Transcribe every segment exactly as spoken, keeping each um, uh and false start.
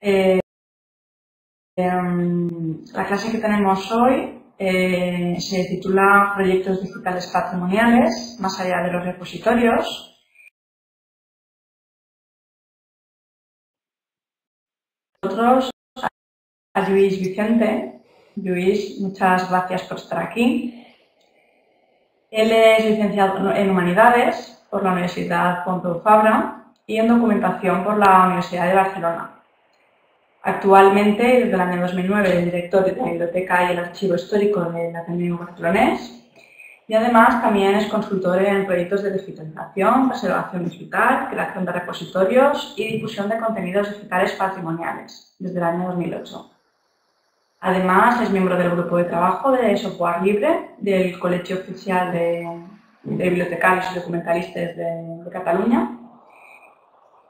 Eh, em, la clase que tenemos hoy eh, se titula Proyectos digitales patrimoniales, más allá de los repositorios. Nosotros a Lluís Vicente. Lluís, muchas gracias por estar aquí. Él es licenciado en Humanidades por la Universitat Pompeu Fabra y en Documentación por la Universidad de Barcelona. Actualmente, desde el año dos mil nueve, es director de la Biblioteca y el Archivo Histórico del Ateneu Barcelonès y además también es consultor en proyectos de digitalización, preservación digital, creación de repositorios y difusión de contenidos digitales patrimoniales desde el año dos mil ocho. Además, es miembro del grupo de trabajo de software libre del Colegio Oficial de, de Bibliotecarios y Documentalistas de, de Cataluña.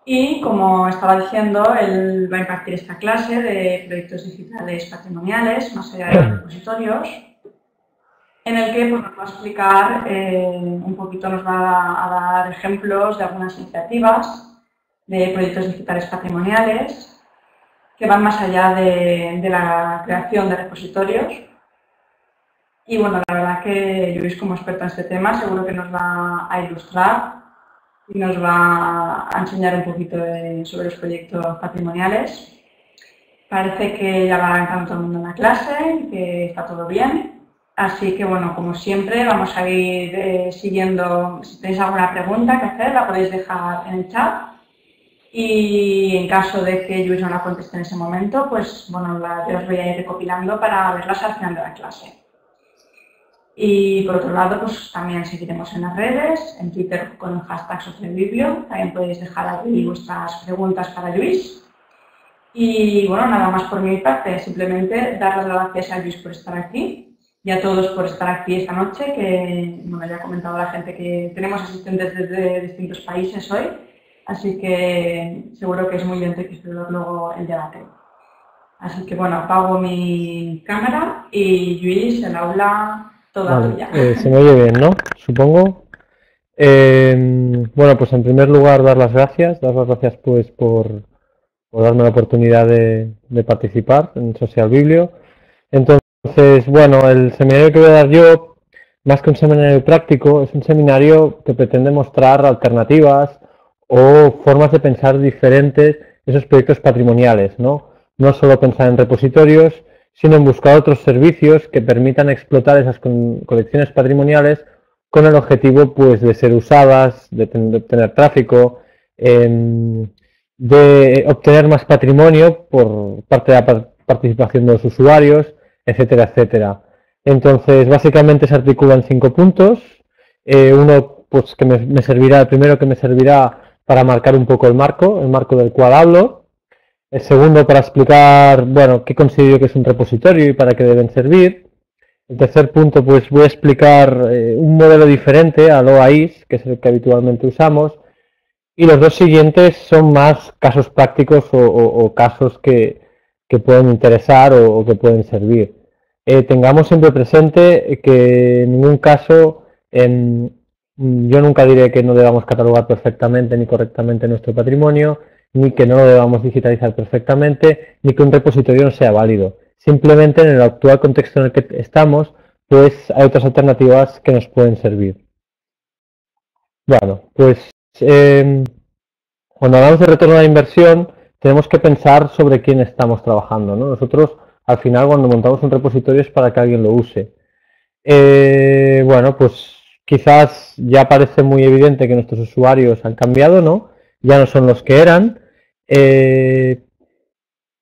Y, como estaba diciendo, él va a impartir esta clase de proyectos digitales patrimoniales, más allá de los repositorios, en el que pues, nos va a explicar eh, un poquito, nos va a dar ejemplos de algunas iniciativas de proyectos digitales patrimoniales que van más allá de, de la creación de repositorios. Y bueno, la verdad que Lluís, como experto en este tema, seguro que nos va a ilustrar y nos va a enseñar un poquito de, sobre los proyectos patrimoniales. Parece que ya va entrando todo el mundo en la clase, que está todo bien. Así que bueno, como siempre, vamos a ir eh, siguiendo. Si tenéis alguna pregunta que hacer, la podéis dejar en el chat. Y en caso de que Lluís no la conteste en ese momento, pues bueno, la, yo os voy a ir recopilando para verlas al final de la clase. Y por otro lado, pues también seguiremos en las redes, en Twitter con el hashtag SocialBiblio. También podéis dejar aquí vuestras preguntas para Lluís. Y bueno, nada más por mi parte, simplemente dar las gracias a Lluís por estar aquí y a todos por estar aquí esta noche, que no me había comentado la gente que tenemos asistentes desde distintos países hoy. Así que seguro que es muy enriquecedor luego el debate. Así que bueno, apago mi cámara y Lluís, el aula toda vale, tuya. Eh, se me oye bien, ¿no? Supongo. Eh, bueno, pues en primer lugar dar las gracias, dar las gracias pues por, por darme la oportunidad de, de participar en SocialBiblio. Entonces, bueno, el seminario que voy a dar yo, más que un seminario práctico, es un seminario que pretende mostrar alternativas o formas de pensar diferentes esos proyectos patrimoniales, ¿no? No solo pensar en repositorios, sino en buscar otros servicios que permitan explotar esas colecciones patrimoniales con el objetivo pues, de ser usadas, de obtener tráfico, eh, de obtener más patrimonio por parte de la participación de los usuarios, etcétera, etcétera. Entonces, básicamente se articulan cinco puntos. Eh, uno pues, que me, me servirá, el primero que me servirá para marcar un poco el marco, el marco del cual hablo. El segundo para explicar, bueno, qué considero que es un repositorio y para qué deben servir. El tercer punto, pues voy a explicar eh, un modelo diferente al O A I S, que es el que habitualmente usamos. Y los dos siguientes son más casos prácticos o, o, o casos que, que pueden interesar o, o que pueden servir. Eh, tengamos siempre presente que en ningún caso en... Yo nunca diré que no debamos catalogar perfectamente ni correctamente nuestro patrimonio, ni que no lo debamos digitalizar perfectamente, ni que un repositorio no sea válido. Simplemente en el actual contexto en el que estamos, pues hay otras alternativas que nos pueden servir. Bueno, pues eh, cuando hablamos de retorno a la inversión, tenemos que pensar sobre quién estamos trabajando, ¿no? Nosotros, al final, cuando montamos un repositorio es para que alguien lo use. Eh, bueno, pues... Quizás ya parece muy evidente que nuestros usuarios han cambiado, ¿no? Ya no son los que eran, eh,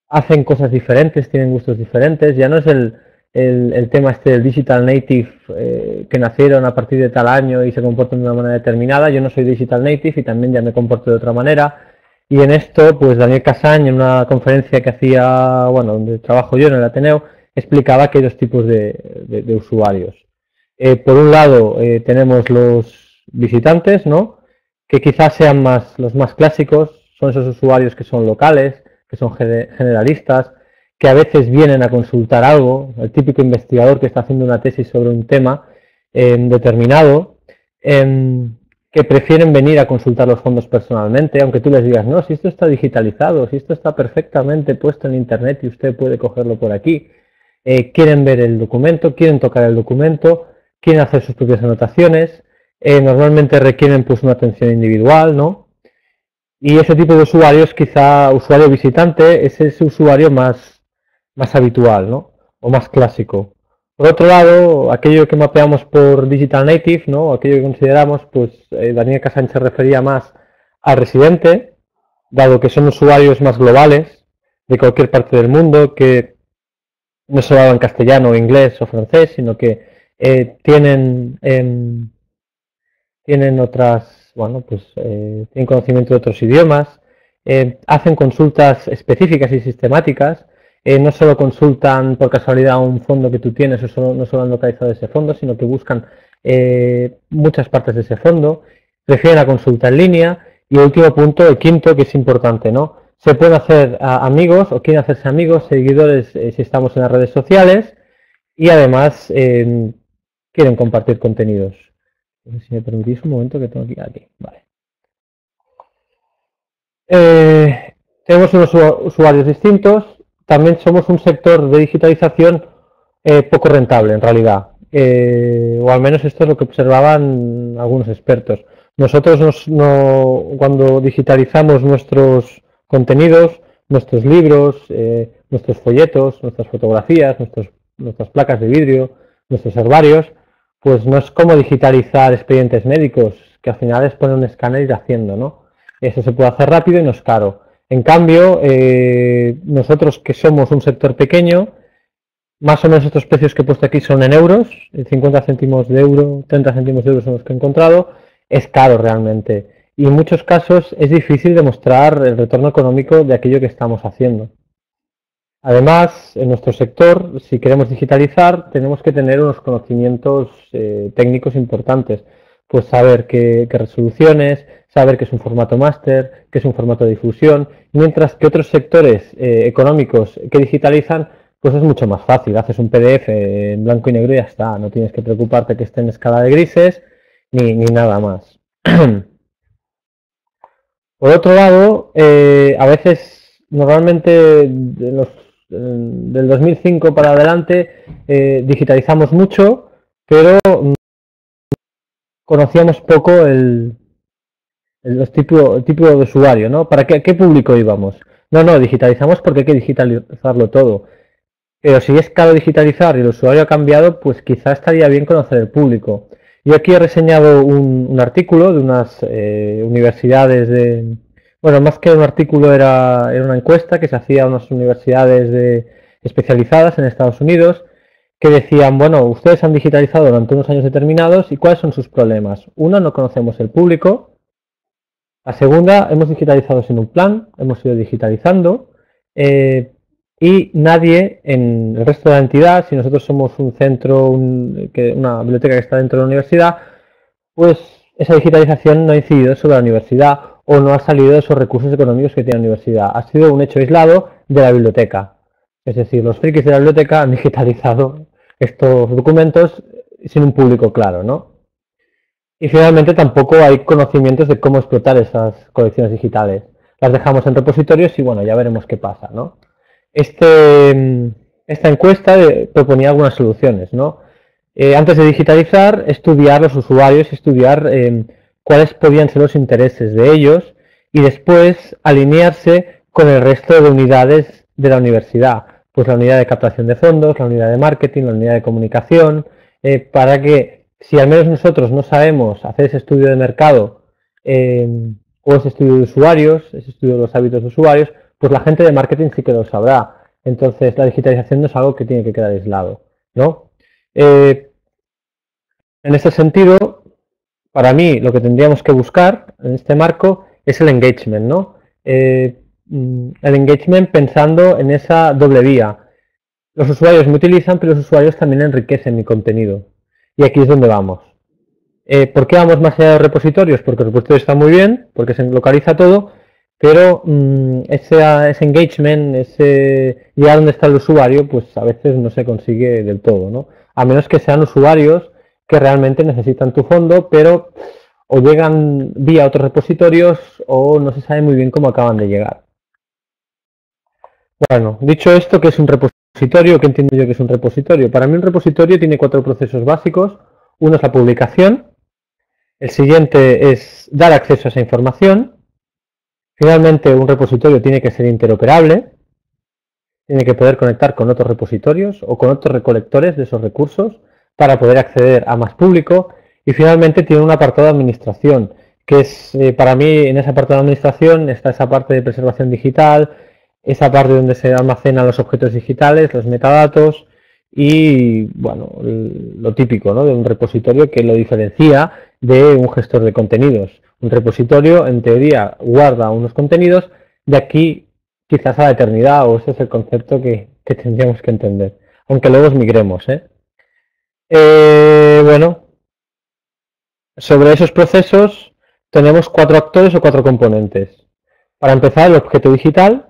hacen cosas diferentes, tienen gustos diferentes, ya no es el, el, el tema este del digital native eh, que nacieron a partir de tal año y se comportan de una manera determinada. Yo no soy digital native y también ya me comporto de otra manera. Y en esto, pues Daniel Casany, en una conferencia que hacía, bueno, donde trabajo yo en el Ateneo, explicaba que hay dos tipos de, de, de usuarios. Eh, por un lado eh, tenemos los visitantes, ¿no? Que quizás sean más los más clásicos, son esos usuarios que son locales, que son generalistas, que a veces vienen a consultar algo, el típico investigador que está haciendo una tesis sobre un tema eh, determinado, eh, que prefieren venir a consultar los fondos personalmente, aunque tú les digas, no, si esto está digitalizado, si esto está perfectamente puesto en Internet y usted puede cogerlo por aquí. Eh, quieren ver el documento, quieren tocar el documento, quieren hacer sus propias anotaciones, eh, normalmente requieren pues una atención individual, ¿no? Y ese tipo de usuarios, quizá usuario visitante, es ese usuario más, más habitual, ¿no? O más clásico. Por otro lado, aquello que mapeamos por Digital Native, ¿no? Aquello que consideramos, pues eh, Daniel Casán se refería más al residente, dado que son usuarios más globales, de cualquier parte del mundo, que no se hablan castellano, inglés o francés, sino que eh, tienen, eh, tienen otras, bueno, pues eh, tienen conocimiento de otros idiomas, eh, hacen consultas específicas y sistemáticas. Eh, no solo consultan por casualidad un fondo que tú tienes o solo, no solo han localizado ese fondo, sino que buscan eh, muchas partes de ese fondo, prefieren la consulta en línea y el último punto, el quinto, que es importante, ¿no? Se pueden hacer a, amigos o quieren hacerse amigos, seguidores eh, si estamos en las redes sociales y además eh, quieren compartir contenidos. Si me permitís un momento que tengo que ir aquí. Vale. Eh, tenemos unos usuarios distintos. También somos un sector de digitalización eh, poco rentable, en realidad. Eh, o al menos esto es lo que observaban algunos expertos. Nosotros nos, no, cuando digitalizamos nuestros contenidos, nuestros libros, eh, nuestros folletos, nuestras fotografías, nuestros, nuestras placas de vidrio, nuestros herbarios, pues no es como digitalizar expedientes médicos, que al final es poner un escáner y ir haciendo, ¿no? Eso se puede hacer rápido y no es caro. En cambio, eh, nosotros que somos un sector pequeño, más o menos estos precios que he puesto aquí son en euros, cincuenta céntimos de euro, treinta céntimos de euro son los que he encontrado, es caro realmente. Y en muchos casos es difícil demostrar el retorno económico de aquello que estamos haciendo. Además, en nuestro sector, si queremos digitalizar, tenemos que tener unos conocimientos eh, técnicos importantes. Pues saber qué, qué resoluciones, saber que es un formato máster, que es un formato de difusión, mientras que otros sectores eh, económicos que digitalizan, pues es mucho más fácil, haces un P D F en blanco y negro y ya está, no tienes que preocuparte que esté en escala de grises ni, ni nada más. Por otro lado, eh, a veces, normalmente de los, del dos mil cinco para adelante, eh, digitalizamos mucho, pero conocíamos poco el, el, el, tipo, el tipo de usuario, ¿no? ¿Para qué, qué público íbamos? No, no, digitalizamos porque hay que digitalizarlo todo. Pero si es caro digitalizar y el usuario ha cambiado, pues quizá estaría bien conocer el público. Yo aquí he reseñado un, un artículo de unas eh, universidades de... Bueno, más que un artículo era, era una encuesta que se hacía a unas universidades de, especializadas en Estados Unidos, que decían, bueno, ustedes han digitalizado durante unos años determinados y ¿cuáles son sus problemas? Uno, no conocemos el público. La segunda, hemos digitalizado sin un plan, hemos ido digitalizando eh, y nadie en el resto de la entidad, si nosotros somos un centro, un, que, una biblioteca que está dentro de la universidad, pues esa digitalización no ha incidido sobre la universidad o no ha salido de esos recursos económicos que tiene la universidad. Ha sido un hecho aislado de la biblioteca. Es decir, los frikis de la biblioteca han digitalizado estos documentos sin un público claro, ¿no? Y finalmente tampoco hay conocimientos de cómo explotar esas colecciones digitales. Las dejamos en repositorios y bueno, ya veremos qué pasa, ¿no? Este, esta encuesta proponía algunas soluciones, ¿no? Eh, antes de digitalizar, estudiar los usuarios, estudiar eh, cuáles podían ser los intereses de ellos y después alinearse con el resto de unidades de la universidad. Pues la unidad de captación de fondos, la unidad de marketing, la unidad de comunicación, eh, para que si al menos nosotros no sabemos hacer ese estudio de mercado eh, o ese estudio de usuarios, ese estudio de los hábitos de usuarios, pues la gente de marketing sí que lo sabrá. Entonces la digitalización no es algo que tiene que quedar aislado, ¿no? Eh, en este sentido, para mí lo que tendríamos que buscar en este marco es el engagement, ¿no? Eh, el engagement pensando en esa doble vía. Los usuarios me utilizan, pero los usuarios también enriquecen mi contenido. Y aquí es donde vamos. Eh, ¿Por qué vamos más allá de repositorios? Porque el repositorio está muy bien, porque se localiza todo, pero mmm, ese, ese engagement, ese llegar donde está el usuario, pues a veces no se consigue del todo, ¿no? A menos que sean usuarios que realmente necesitan tu fondo, pero o llegan vía otros repositorios o no se sabe muy bien cómo acaban de llegar. Bueno, dicho esto, ¿qué es un repositorio? ¿Qué entiendo yo que es un repositorio? Para mí un repositorio tiene cuatro procesos básicos. Uno es la publicación, el siguiente es dar acceso a esa información. Finalmente, un repositorio tiene que ser interoperable, tiene que poder conectar con otros repositorios o con otros recolectores de esos recursos para poder acceder a más público. Y finalmente tiene un apartado de administración, que es eh, para mí en ese apartado de administración está esa parte de preservación digital, esa parte donde se almacenan los objetos digitales, los metadatos y bueno, lo típico, ¿no?, de un repositorio, que lo diferencia de un gestor de contenidos. Un repositorio en teoría guarda unos contenidos de aquí quizás a la eternidad, o ese es el concepto que, que tendríamos que entender, aunque luego migremos, ¿eh? Eh, bueno, sobre esos procesos tenemos cuatro actores o cuatro componentes. Para empezar, el objeto digital,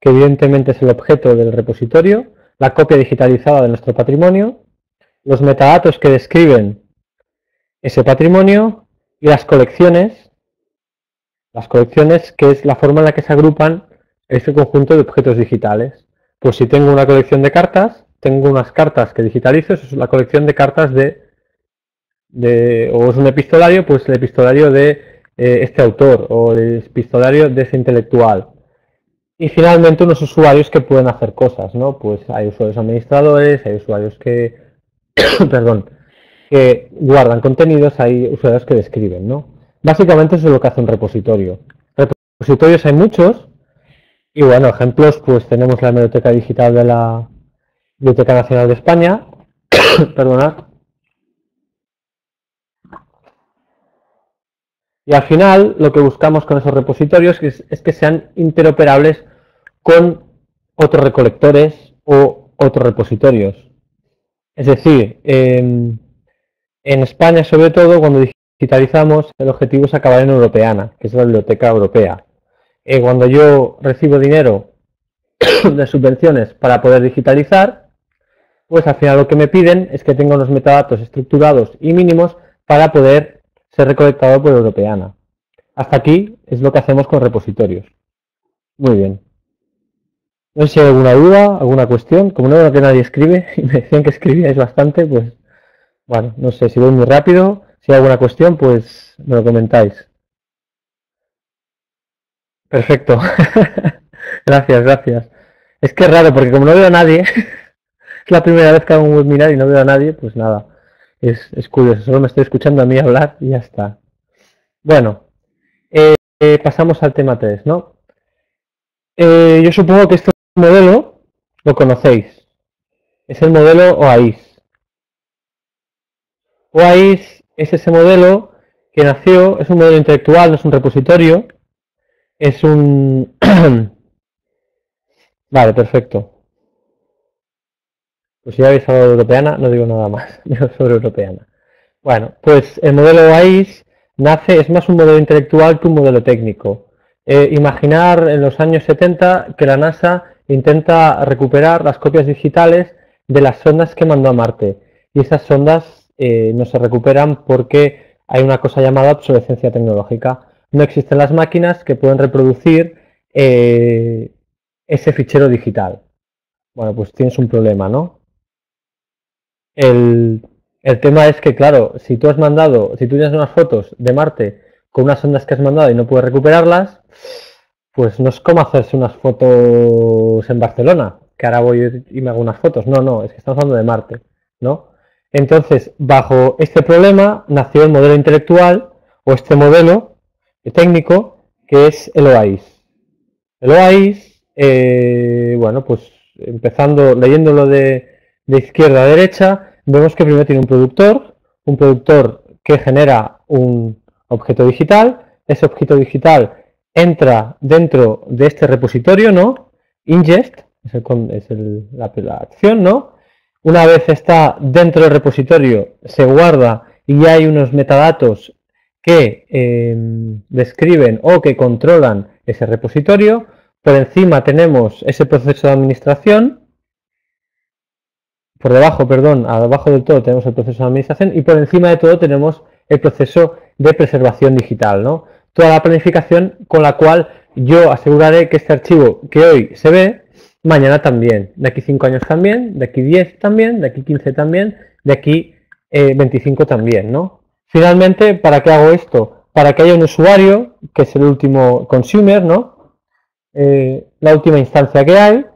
que evidentemente es el objeto del repositorio, la copia digitalizada de nuestro patrimonio, los metadatos que describen ese patrimonio y las colecciones, las colecciones que es la forma en la que se agrupan ese conjunto de objetos digitales. Pues si tengo una colección de cartas, tengo unas cartas que digitalizo, eso es la colección de cartas de, de o es un epistolario, pues el epistolario de eh, este autor o el epistolario de ese intelectual. Y finalmente unos usuarios que pueden hacer cosas, ¿no? Pues hay usuarios administradores, hay usuarios que, perdón, que guardan contenidos, hay usuarios que describen, ¿no? Básicamente eso es lo que hace un repositorio. Repositorios hay muchos y bueno, ejemplos pues tenemos la Biblioteca Digital de la Biblioteca Nacional de España, perdonad. Y al final lo que buscamos con esos repositorios es, es que sean interoperables con otros recolectores o otros repositorios. Es decir, eh, en España sobre todo cuando digitalizamos el objetivo es acabar en Europeana, que es la biblioteca europea. Eh, cuando yo recibo dinero de subvenciones para poder digitalizar, pues al final lo que me piden es que tenga unos metadatos estructurados y mínimos para poder ser recolectado por Europeana. Hasta aquí es lo que hacemos con repositorios. Muy bien. No sé si hay alguna duda, alguna cuestión. Como no veo que nadie escribe, y me decían que escribíais bastante, pues bueno, no sé, si voy muy rápido, si hay alguna cuestión, pues me lo comentáis. Perfecto. Gracias, gracias. Es que es raro, porque como no veo a nadie, es la primera vez que hago un webinar y no veo a nadie, pues nada. Es, es curioso, solo me estoy escuchando a mí hablar y ya está. Bueno, eh, eh, pasamos al tema tres, ¿no? Eh, yo supongo que este modelo lo conocéis. Es el modelo O A I S. O A I S es ese modelo que nació, es un modelo intelectual, no es un repositorio. Es un... Vale, perfecto. Pues si ya habéis hablado de Europeana, no digo nada más sobre Europeana. Bueno, pues el modelo O A I S nace, es más un modelo intelectual que un modelo técnico. Eh, imaginar en los años setenta que la NASA intenta recuperar las copias digitales de las sondas que mandó a Marte. Y esas sondas eh, no se recuperan porque hay una cosa llamada obsolescencia tecnológica. No existen las máquinas que pueden reproducir eh, ese fichero digital. Bueno, pues tienes un problema, ¿no? El, el tema es que, claro, si tú has mandado, si tú tienes unas fotos de Marte con unas ondas que has mandado y no puedes recuperarlas, pues no es como hacerse unas fotos en Barcelona, que ahora voy y me hago unas fotos. No, no, es que estamos hablando de Marte, ¿no? Entonces, bajo este problema nació el modelo intelectual o este modelo técnico que es el O A I S. El O A I S, eh, bueno, pues empezando, leyéndolo de... de izquierda a derecha, vemos que primero tiene un productor, un productor que genera un objeto digital, ese objeto digital entra dentro de este repositorio, ¿no? Ingest, es, el, es el, la, la acción, ¿no? Una vez está dentro del repositorio, se guarda y ya hay unos metadatos que eh, describen o que controlan ese repositorio. Por encima tenemos ese proceso de administración, por debajo, perdón, abajo del todo tenemos el proceso de administración y por encima de todo tenemos el proceso de preservación digital, ¿no? Toda la planificación con la cual yo aseguraré que este archivo que hoy se ve, mañana también, de aquí cinco años también, de aquí diez también, de aquí quince también, de aquí eh, veinticinco también, ¿no? Finalmente, ¿para qué hago esto? Para que haya un usuario, que es el último consumer, ¿no? Eh, la última instancia que hay,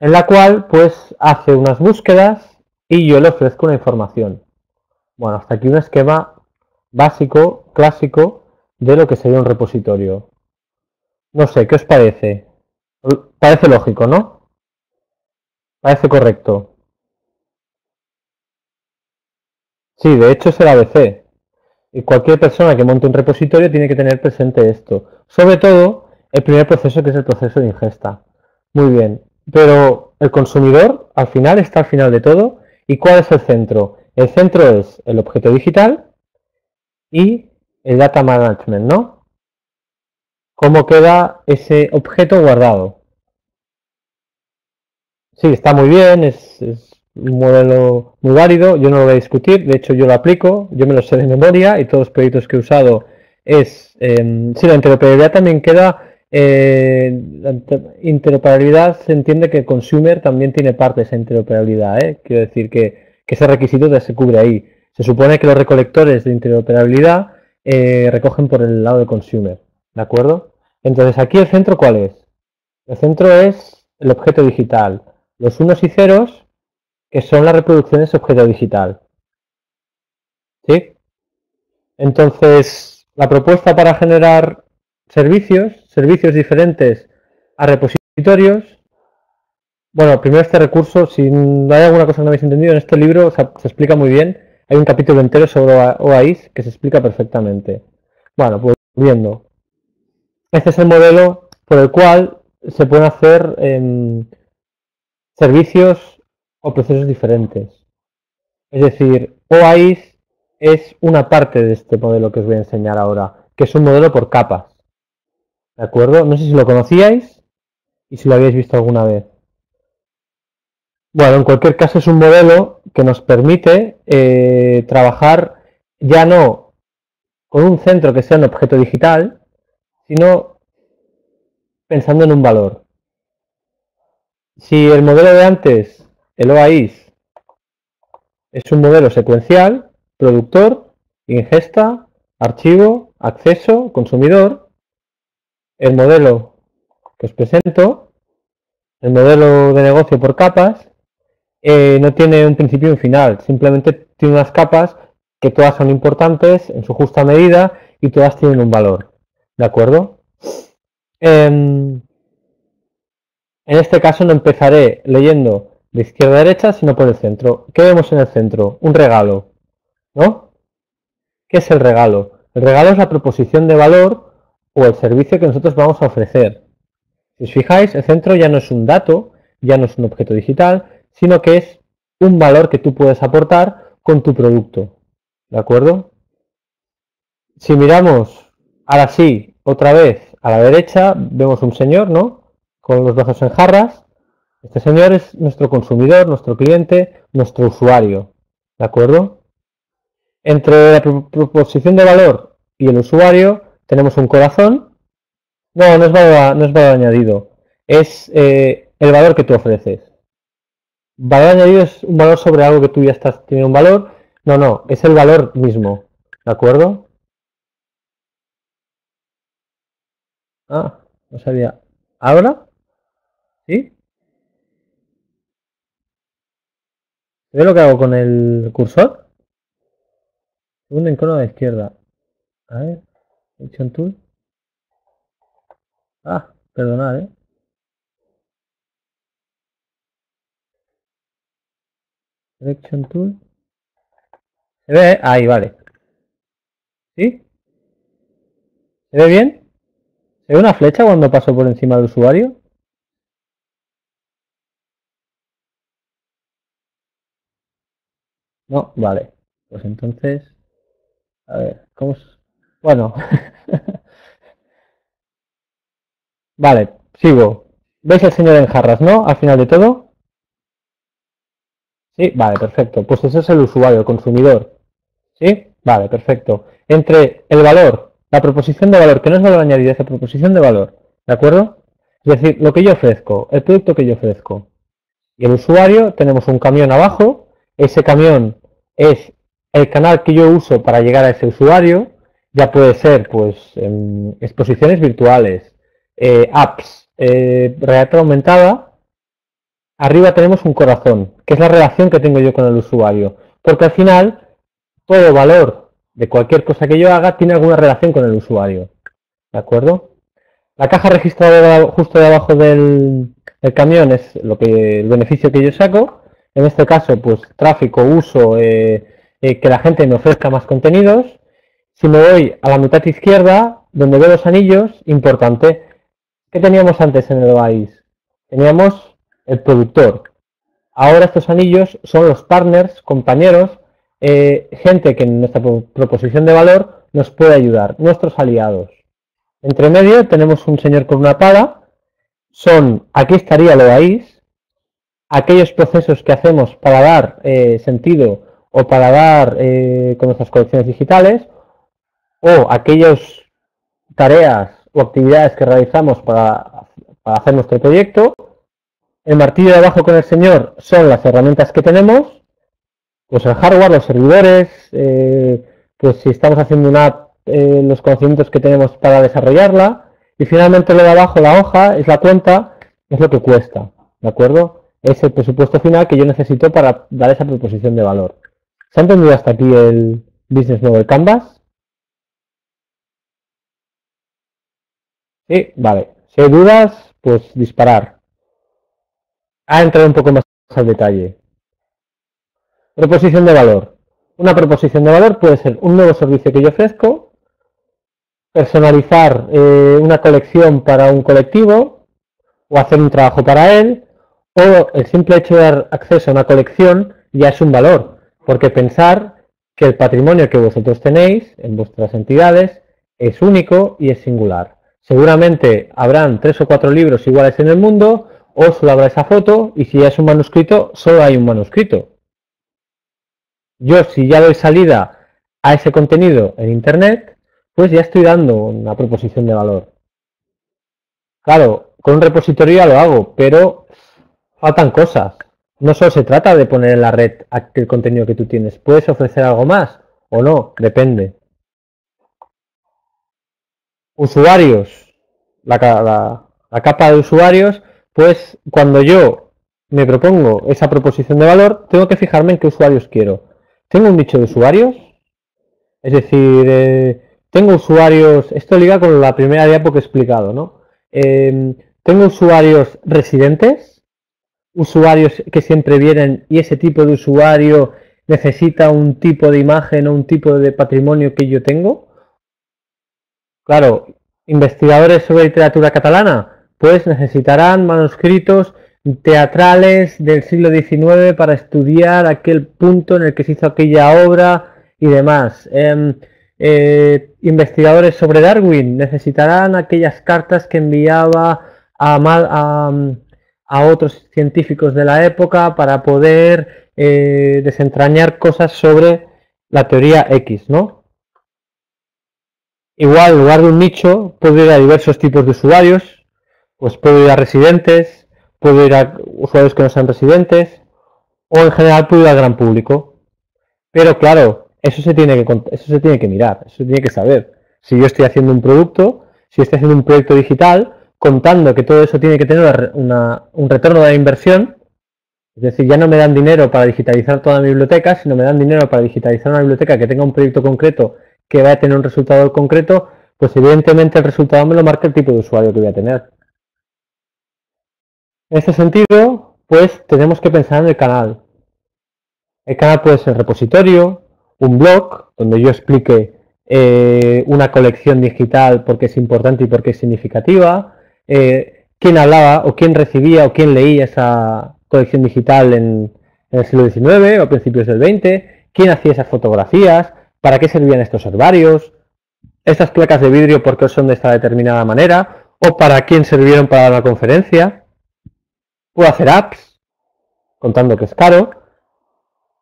en la cual pues hace unas búsquedas y yo le ofrezco una información. Bueno, hasta aquí un esquema básico, clásico, de lo que sería un repositorio. No sé, ¿qué os parece? Parece lógico, ¿no? Parece correcto. Sí, de hecho es el A B C. Y cualquier persona que monte un repositorio tiene que tener presente esto. Sobre todo, el primer proceso, que es el proceso de ingesta. Muy bien. Pero el consumidor, al final, está al final de todo. ¿Y cuál es el centro? El centro es el objeto digital y el data management, ¿no? ¿Cómo queda ese objeto guardado? Sí, está muy bien, es... es un modelo muy válido, yo no lo voy a discutir, de hecho yo lo aplico, yo me lo sé de memoria y todos los proyectos que he usado es... Eh, sí, la interoperabilidad también queda... Eh, la interoperabilidad se entiende que el consumer también tiene parte de esa interoperabilidad, ¿eh? Quiero decir que, que ese requisito ya se cubre ahí. Se supone que los recolectores de interoperabilidad eh, recogen por el lado del consumer, ¿de acuerdo? Entonces aquí el centro, ¿cuál es? El centro es el objeto digital, los unos y ceros, que son las reproducciones objeto digital. ¿Sí? Entonces, la propuesta para generar servicios, servicios diferentes a repositorios. Bueno, primero este recurso, si hay alguna cosa que no habéis entendido, en este libro se, se explica muy bien. Hay un capítulo entero sobre O A I S que se explica perfectamente. Bueno, pues viendo. Este es el modelo por el cual se pueden hacer eh, servicios o procesos diferentes. Es decir, O A I S es una parte de este modelo que os voy a enseñar ahora, que es un modelo por capas. ¿De acuerdo? No sé si lo conocíais y si lo habéis visto alguna vez. Bueno, en cualquier caso es un modelo que nos permite eh, trabajar ya no con un centro que sea un objeto digital, sino pensando en un valor. Si el modelo de antes, el O A I S, es un modelo secuencial, productor, ingesta, archivo, acceso, consumidor. El modelo que os presento, el modelo de negocio por capas, eh, no tiene un principio y un final, simplemente tiene unas capas que todas son importantes en su justa medida y todas tienen un valor. ¿De acuerdo? Eh, en este caso no empezaré leyendo de izquierda a derecha, sino por el centro. ¿Qué vemos en el centro? Un regalo, ¿no? ¿Qué es el regalo? El regalo es la proposición de valor o el servicio que nosotros vamos a ofrecer. Si os fijáis, el centro ya no es un dato, ya no es un objeto digital, sino que es un valor que tú puedes aportar con tu producto, ¿de acuerdo? Si miramos, ahora sí, otra vez a la derecha, vemos un señor, ¿no? Con los brazos en jarras. Este señor es nuestro consumidor, nuestro cliente, nuestro usuario, ¿de acuerdo? Entre la proposición de valor y el usuario tenemos un corazón. No, no es valor, no es valor añadido, es eh, el valor que tú ofreces. Valor añadido es un valor sobre algo que tú ya estás teniendo un valor. No, no, es el valor mismo, ¿de acuerdo? Ah, no sabía. ¿Ahora? ¿Sí? ¿Ve lo que hago con el cursor? Un encono a la izquierda. A ver, Action Tool. Ah, perdonad, ¿eh? Action Tool. ¿Se ve? ¿Eh? Ahí, vale. ¿Sí? ¿Se ve bien? ¿Se ve una flecha cuando paso por encima del usuario? No, vale, pues entonces, a ver, ¿cómo es? Bueno, vale, sigo. ¿Veis el señor en jarras, no? Al final de todo. Sí, vale, perfecto. Pues ese es el usuario, el consumidor. Sí, vale, perfecto. Entre el valor, la proposición de valor, que no es valor añadido, es la proposición de valor, ¿de acuerdo? Es decir, lo que yo ofrezco, el producto que yo ofrezco. Y el usuario, tenemos un camión abajo, ese camión es el canal que yo uso para llegar a ese usuario, ya puede ser pues em, exposiciones virtuales, eh, apps, eh, realidad aumentada. Arriba tenemos un corazón, que es la relación que tengo yo con el usuario, porque al final todo valor de cualquier cosa que yo haga tiene alguna relación con el usuario, ¿de acuerdo? La caja registradora justo debajo del, del camión es lo que, el beneficio que yo saco, en este caso pues tráfico, uso, eh, eh, que la gente me ofrezca más contenidos. Si me voy a la mitad izquierda, donde veo los anillos, importante. ¿Qué teníamos antes en el O A I S? Teníamos el productor. Ahora estos anillos son los partners, compañeros, eh, gente que en nuestra proposición de valor nos puede ayudar, nuestros aliados. Entre medio tenemos un señor con una pala. Son, aquí estaría el O A I S, aquellos procesos que hacemos para dar eh, sentido o para dar eh, con nuestras colecciones digitales, o aquellas tareas o actividades que realizamos para, para hacer nuestro proyecto. El martillo de abajo con el señor son las herramientas que tenemos, pues el hardware, los servidores, eh, pues si estamos haciendo una app, eh, los conocimientos que tenemos para desarrollarla, y finalmente lo de abajo, la hoja, es la cuenta, es lo que cuesta, ¿de acuerdo? Es el presupuesto final que yo necesito para dar esa proposición de valor. ¿Se ha entendido hasta aquí el Business Model Canvas? Sí, vale. Si hay dudas, pues disparar. A entrar un poco más al detalle. Proposición de valor. Una proposición de valor puede ser un nuevo servicio que yo ofrezco, personalizar eh, una colección para un colectivo, o hacer un trabajo para él, o el simple hecho de dar acceso a una colección ya es un valor, porque pensar que el patrimonio que vosotros tenéis en vuestras entidades es único y es singular. Seguramente habrán tres o cuatro libros iguales en el mundo, o solo habrá esa foto, y si ya es un manuscrito, solo hay un manuscrito. Yo, si ya doy salida a ese contenido en Internet, pues ya estoy dando una proposición de valor. Claro, con un repositorio ya lo hago, pero faltan cosas. No solo se trata de poner en la red el contenido que tú tienes, puedes ofrecer algo más o no, depende. Usuarios, la, la, la capa de usuarios, pues cuando yo me propongo esa proposición de valor, tengo que fijarme en qué usuarios quiero. ¿Tengo un nicho de usuarios? Es decir, eh, tengo usuarios, esto liga con la primera diapo que he explicado, ¿no? Eh, tengo usuarios residentes, usuarios que siempre vienen y ese tipo de usuario necesita un tipo de imagen o un tipo de patrimonio que yo tengo. Claro, investigadores sobre literatura catalana, pues necesitarán manuscritos teatrales del siglo diecinueve para estudiar aquel punto en el que se hizo aquella obra y demás. Eh, eh, investigadores sobre Darwin, necesitarán aquellas cartas que enviaba a, a, a otros científicos de la época para poder eh, desentrañar cosas sobre la teoría X, ¿no? Igual, en lugar de un nicho, puedo ir a diversos tipos de usuarios, pues puedo ir a residentes, puedo ir a usuarios que no sean residentes, o en general puedo ir al gran público. Pero claro, eso se tiene que, eso se tiene que mirar, eso se tiene que saber. Si yo estoy haciendo un producto, si estoy haciendo un proyecto digital, contando que todo eso tiene que tener una, un retorno de la inversión, es decir, ya no me dan dinero para digitalizar toda mi biblioteca, sino me dan dinero para digitalizar una biblioteca que tenga un proyecto concreto, que va a tener un resultado concreto, pues evidentemente el resultado me lo marca el tipo de usuario que voy a tener. En este sentido, pues tenemos que pensar en el canal. El canal puede ser repositorio, un blog, donde yo explique eh, una colección digital porque es importante y porque es significativa, eh, quién hablaba o quién recibía o quién leía esa colección digital en, en el siglo diecinueve o a principios del veinte, quién hacía esas fotografías, ¿para qué servían estos herbarios? ¿Estas placas de vidrio por qué son de esta determinada manera? ¿O para quién sirvieron para la conferencia? Puedo hacer apps, contando que es caro.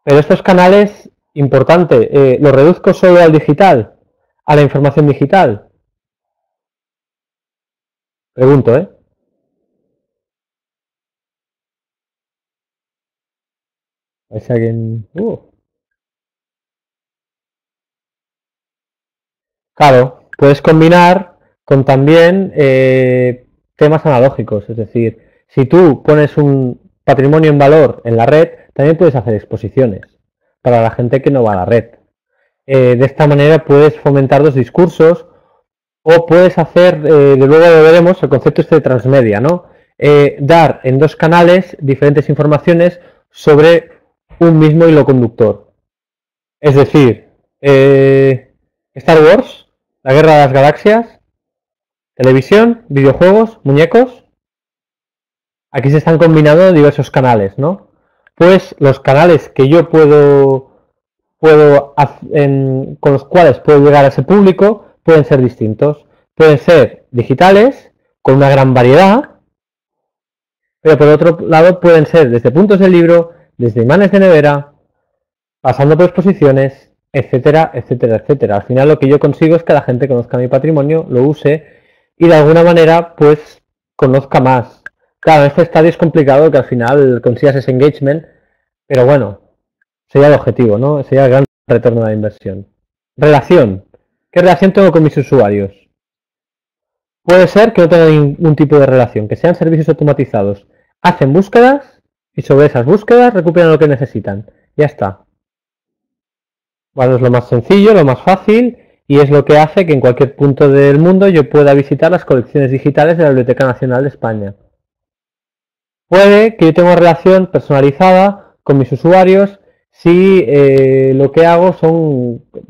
Pero estos canales, importante, eh, ¿los reduzco solo al digital? ¿A la información digital? Pregunto, ¿eh? A ver si alguien... Uh. Claro, puedes combinar con también eh, temas analógicos, es decir, si tú pones un patrimonio en valor en la red, también puedes hacer exposiciones para la gente que no va a la red. Eh, de esta manera puedes fomentar los discursos o puedes hacer, eh, de luego lo veremos, el concepto este de transmedia, ¿no? Eh, dar en dos canales diferentes informaciones sobre un mismo hilo conductor. Es decir, eh, Star Wars, La Guerra de las Galaxias, televisión, videojuegos, muñecos. Aquí se están combinando diversos canales, ¿no? Pues los canales que yo puedo, puedo en, con los cuales puedo llegar a ese público pueden ser distintos. Pueden ser digitales, con una gran variedad, pero por otro lado pueden ser desde puntos de libro, desde imanes de nevera, pasando por exposiciones, etcétera, etcétera, etcétera. Al final lo que yo consigo es que la gente conozca mi patrimonio, lo use y de alguna manera pues conozca más. Claro, en este estadio es complicado que al final consigas ese engagement, pero bueno, sería el objetivo, ¿no? Sería el gran retorno de la inversión. Relación. ¿Qué relación tengo con mis usuarios? Puede ser que no tenga ningún tipo de relación, que sean servicios automatizados. Hacen búsquedas y sobre esas búsquedas recuperan lo que necesitan. Ya está. Bueno, es lo más sencillo, lo más fácil y es lo que hace que en cualquier punto del mundo yo pueda visitar las colecciones digitales de la Biblioteca Nacional de España. Puede que yo tenga relación personalizada con mis usuarios si eh, lo que hago son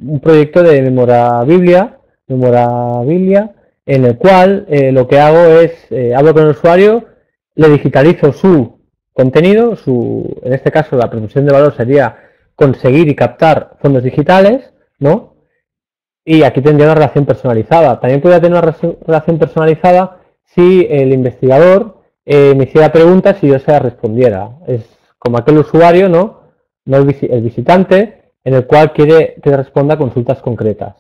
un proyecto de memorabilia, memorabilia en el cual eh, lo que hago es, eh, hablo con el usuario, le digitalizo su contenido, su, en este caso la producción de valor sería conseguir y captar fondos digitales, ¿no? Y aquí tendría una relación personalizada. También podría tener una relación personalizada si el investigador eh, me hiciera preguntas y yo se las respondiera. Es como aquel usuario, ¿no? No el, el visitante, en el cual quiere que responda a consultas concretas.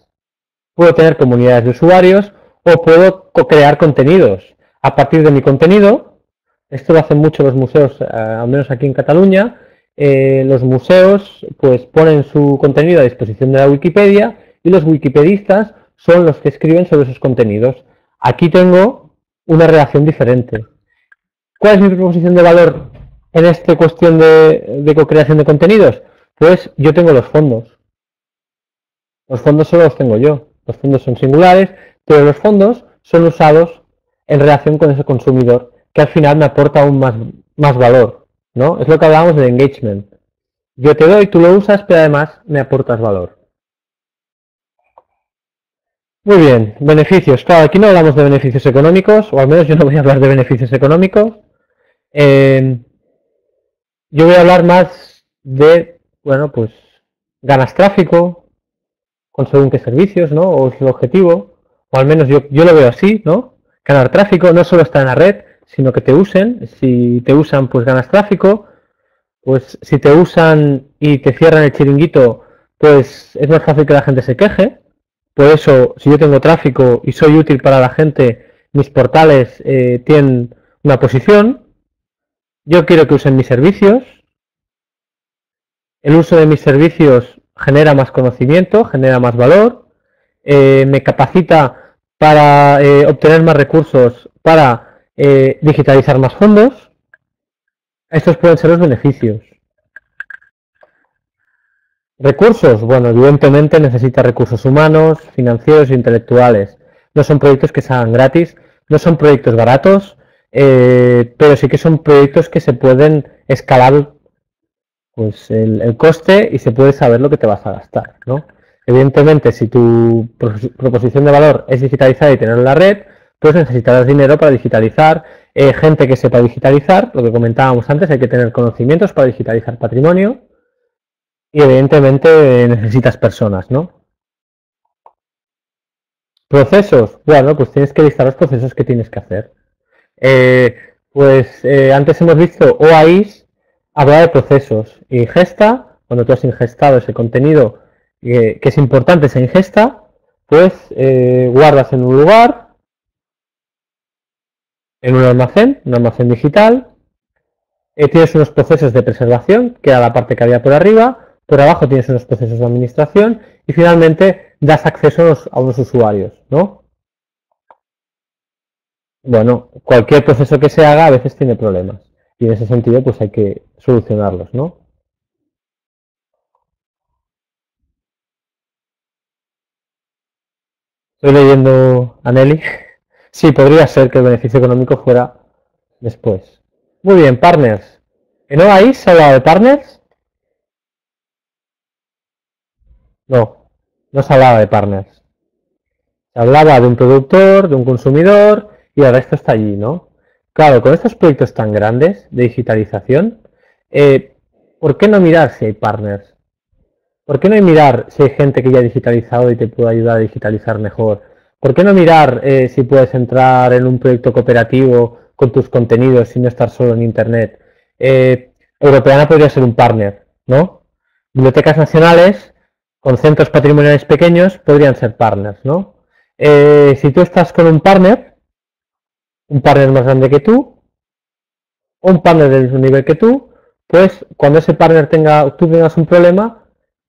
Puedo tener comunidades de usuarios o puedo co-crear contenidos. A partir de mi contenido, esto lo hacen mucho los museos, eh, al menos aquí en Cataluña. Eh, los museos pues ponen su contenido a disposición de la Wikipedia y los wikipedistas son los que escriben sobre esos contenidos. Aquí tengo una relación diferente. ¿Cuál es mi proposición de valor en esta cuestión de, de co-creación de contenidos? Pues yo tengo los fondos. Los fondos solo los tengo yo. Los fondos son singulares, pero los fondos son usados en relación con ese consumidor que al final me aporta aún más, más valor, ¿no? Es lo que hablábamos de engagement. Yo te doy, tú lo usas, pero además me aportas valor. Muy bien, beneficios. Claro, aquí no hablamos de beneficios económicos, o al menos yo no voy a hablar de beneficios económicos. Eh, yo voy a hablar más de, bueno, pues, ganas tráfico, con según qué servicios, ¿no? O es el objetivo, o al menos yo, yo lo veo así, ¿no? Ganar tráfico no solo está en la red, sino que te usen. Si te usan, pues ganas tráfico. Pues si te usan y te cierran el chiringuito, pues es más fácil que la gente se queje. Por eso, si yo tengo tráfico y soy útil para la gente, mis portales eh, tienen una posición. Yo quiero que usen mis servicios. El uso de mis servicios genera más conocimiento, genera más valor, eh, me capacita para eh, obtener más recursos, para Eh, digitalizar más fondos. Estos pueden ser los beneficios. Recursos, bueno, evidentemente necesita recursos humanos, financieros e intelectuales. No son proyectos que se hagan gratis, no son proyectos baratos, eh, pero sí que son proyectos que se pueden escalar pues el, el coste y se puede saber lo que te vas a gastar, ¿no? Evidentemente, si tu proposición de valor es digitalizar y tener la red, pues necesitarás dinero para digitalizar, eh, gente que sepa digitalizar, lo que comentábamos antes, hay que tener conocimientos para digitalizar patrimonio y evidentemente eh, necesitas personas, ¿no? Procesos, bueno, pues tienes que listar los procesos que tienes que hacer. Eh, pues eh, antes hemos visto O A I S, hablaba de procesos, ingesta, cuando tú has ingestado ese contenido eh, que es importante esa ingesta, pues eh, guardas en un lugar, en un almacén, un almacén digital, eh, tienes unos procesos de preservación, que era la parte que había por arriba, por abajo tienes unos procesos de administración y finalmente das acceso a los, a los usuarios, ¿no? Bueno, cualquier proceso que se haga a veces tiene problemas y en ese sentido pues hay que solucionarlos, ¿no? Estoy leyendo a Nelly. Sí, podría ser que el beneficio económico fuera después. Muy bien, partners. ¿En O A I S se ha hablado de partners? No, no se hablaba de partners. Se hablaba de un productor, de un consumidor y el resto está allí, ¿no? Claro, con estos proyectos tan grandes de digitalización, eh, ¿por qué no mirar si hay partners? ¿Por qué no mirar si hay gente que ya ha digitalizado y te puede ayudar a digitalizar mejor? ¿Por qué no mirar eh, si puedes entrar en un proyecto cooperativo con tus contenidos y no estar solo en Internet? Eh, Europeana podría ser un partner, ¿no? Bibliotecas nacionales con centros patrimoniales pequeños podrían ser partners, ¿no? Eh, si tú estás con un partner, un partner más grande que tú, o un partner del mismo nivel que tú, pues cuando ese partner tenga, tú tengas un problema,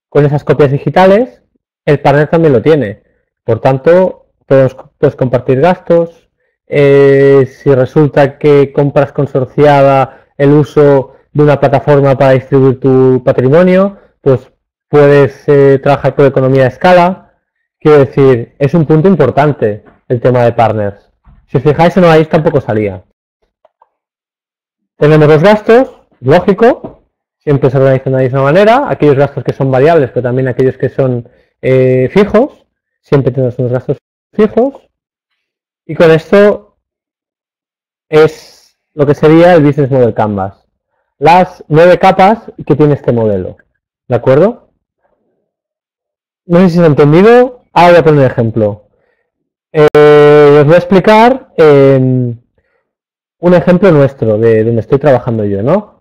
con esas copias digitales, el partner también lo tiene. Por tanto, puedes, puedes compartir gastos. Eh, si resulta que compras consorciada el uso de una plataforma para distribuir tu patrimonio, pues puedes eh, trabajar por economía de escala. Quiero decir, es un punto importante el tema de partners. Si os fijáis, en O A I S tampoco salía. Tenemos los gastos, lógico. Siempre se organizan de la misma manera, aquellos gastos que son variables, pero también aquellos que son eh, fijos, siempre tenemos unos gastos fijos, y con esto es lo que sería el Business Model Canvas, las nueve capas que tiene este modelo, ¿de acuerdo? No sé si se ha entendido, ahora voy a poner un ejemplo. Eh, os voy a explicar eh, un ejemplo nuestro, de donde estoy trabajando yo, ¿no?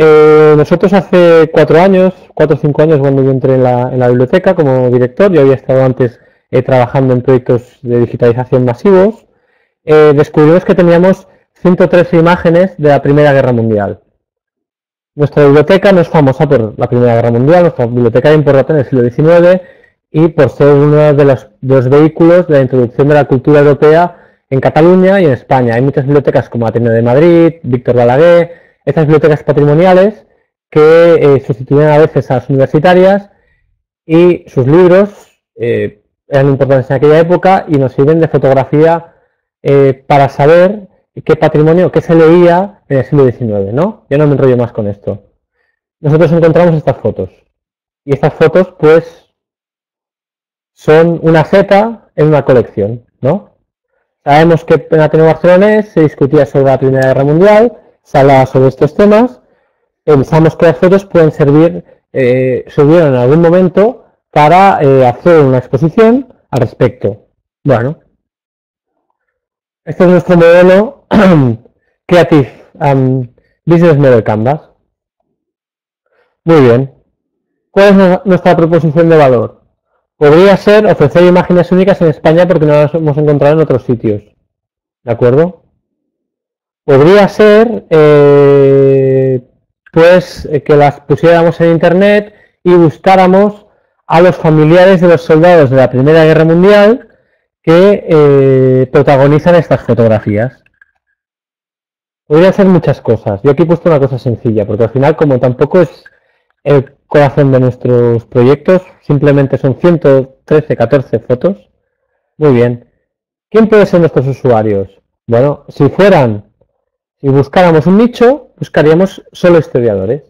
Eh, nosotros hace cuatro años, cuatro o cinco años cuando yo entré en la, en la biblioteca como director, yo había estado antes eh, trabajando en proyectos de digitalización masivos, eh, descubrimos que teníamos ciento trece imágenes de la Primera Guerra Mundial. Nuestra biblioteca no es famosa por la Primera Guerra Mundial, nuestra biblioteca era importante en el siglo diecinueve y por ser uno de los, de los vehículos de la introducción de la cultura europea en Cataluña y en España. Hay muchas bibliotecas como Ateneo de Madrid, Víctor Balaguer. Estas bibliotecas patrimoniales que eh, sustituían a veces a las universitarias y sus libros eh, eran importantes en aquella época y nos sirven de fotografía eh, para saber qué patrimonio, qué se leía en el siglo diecinueve, ¿no? Ya no me enrollo más con esto. Nosotros encontramos estas fotos y estas fotos pues son una seta en una colección, ¿no? Sabemos que en Ateneu Barcelonès se discutía sobre la Primera Guerra Mundial, se hablaba sobre estos temas, pensamos que las fotos pueden servir, eh, sirvieron en algún momento para eh, hacer una exposición al respecto. Bueno, este es nuestro modelo Creative um, Business Model Canvas. Muy bien, ¿cuál es nuestra proposición de valor? Podría ser ofrecer imágenes únicas en España porque no las hemos encontrado en otros sitios, ¿de acuerdo? Podría ser eh, pues que las pusiéramos en Internet y buscáramos a los familiares de los soldados de la Primera Guerra Mundial que eh, protagonizan estas fotografías. Podría ser muchas cosas. Yo aquí he puesto una cosa sencilla, porque al final, como tampoco es el corazón de nuestros proyectos, simplemente son ciento trece, catorce fotos. Muy bien. ¿Quién puede ser nuestros usuarios? Bueno, si fueran... Si buscáramos un nicho, buscaríamos solo historiadores.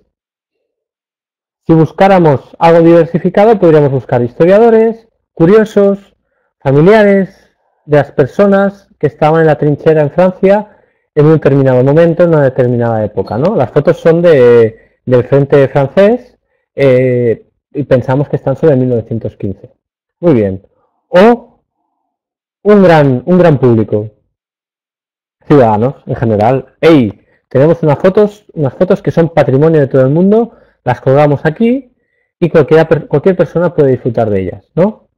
Si buscáramos algo diversificado, podríamos buscar historiadores, curiosos, familiares de las personas que estaban en la trinchera en Francia en un determinado momento, en una determinada época, ¿no? Las fotos son de, del frente francés eh, y pensamos que están sobre mil novecientos quince. Muy bien. O un gran, un gran público. Ciudadanos en general. ¡Ey! Tenemos unas fotos, unas fotos que son patrimonio de todo el mundo, las colgamos aquí y cualquier, cualquier persona puede disfrutar de ellas, ¿no?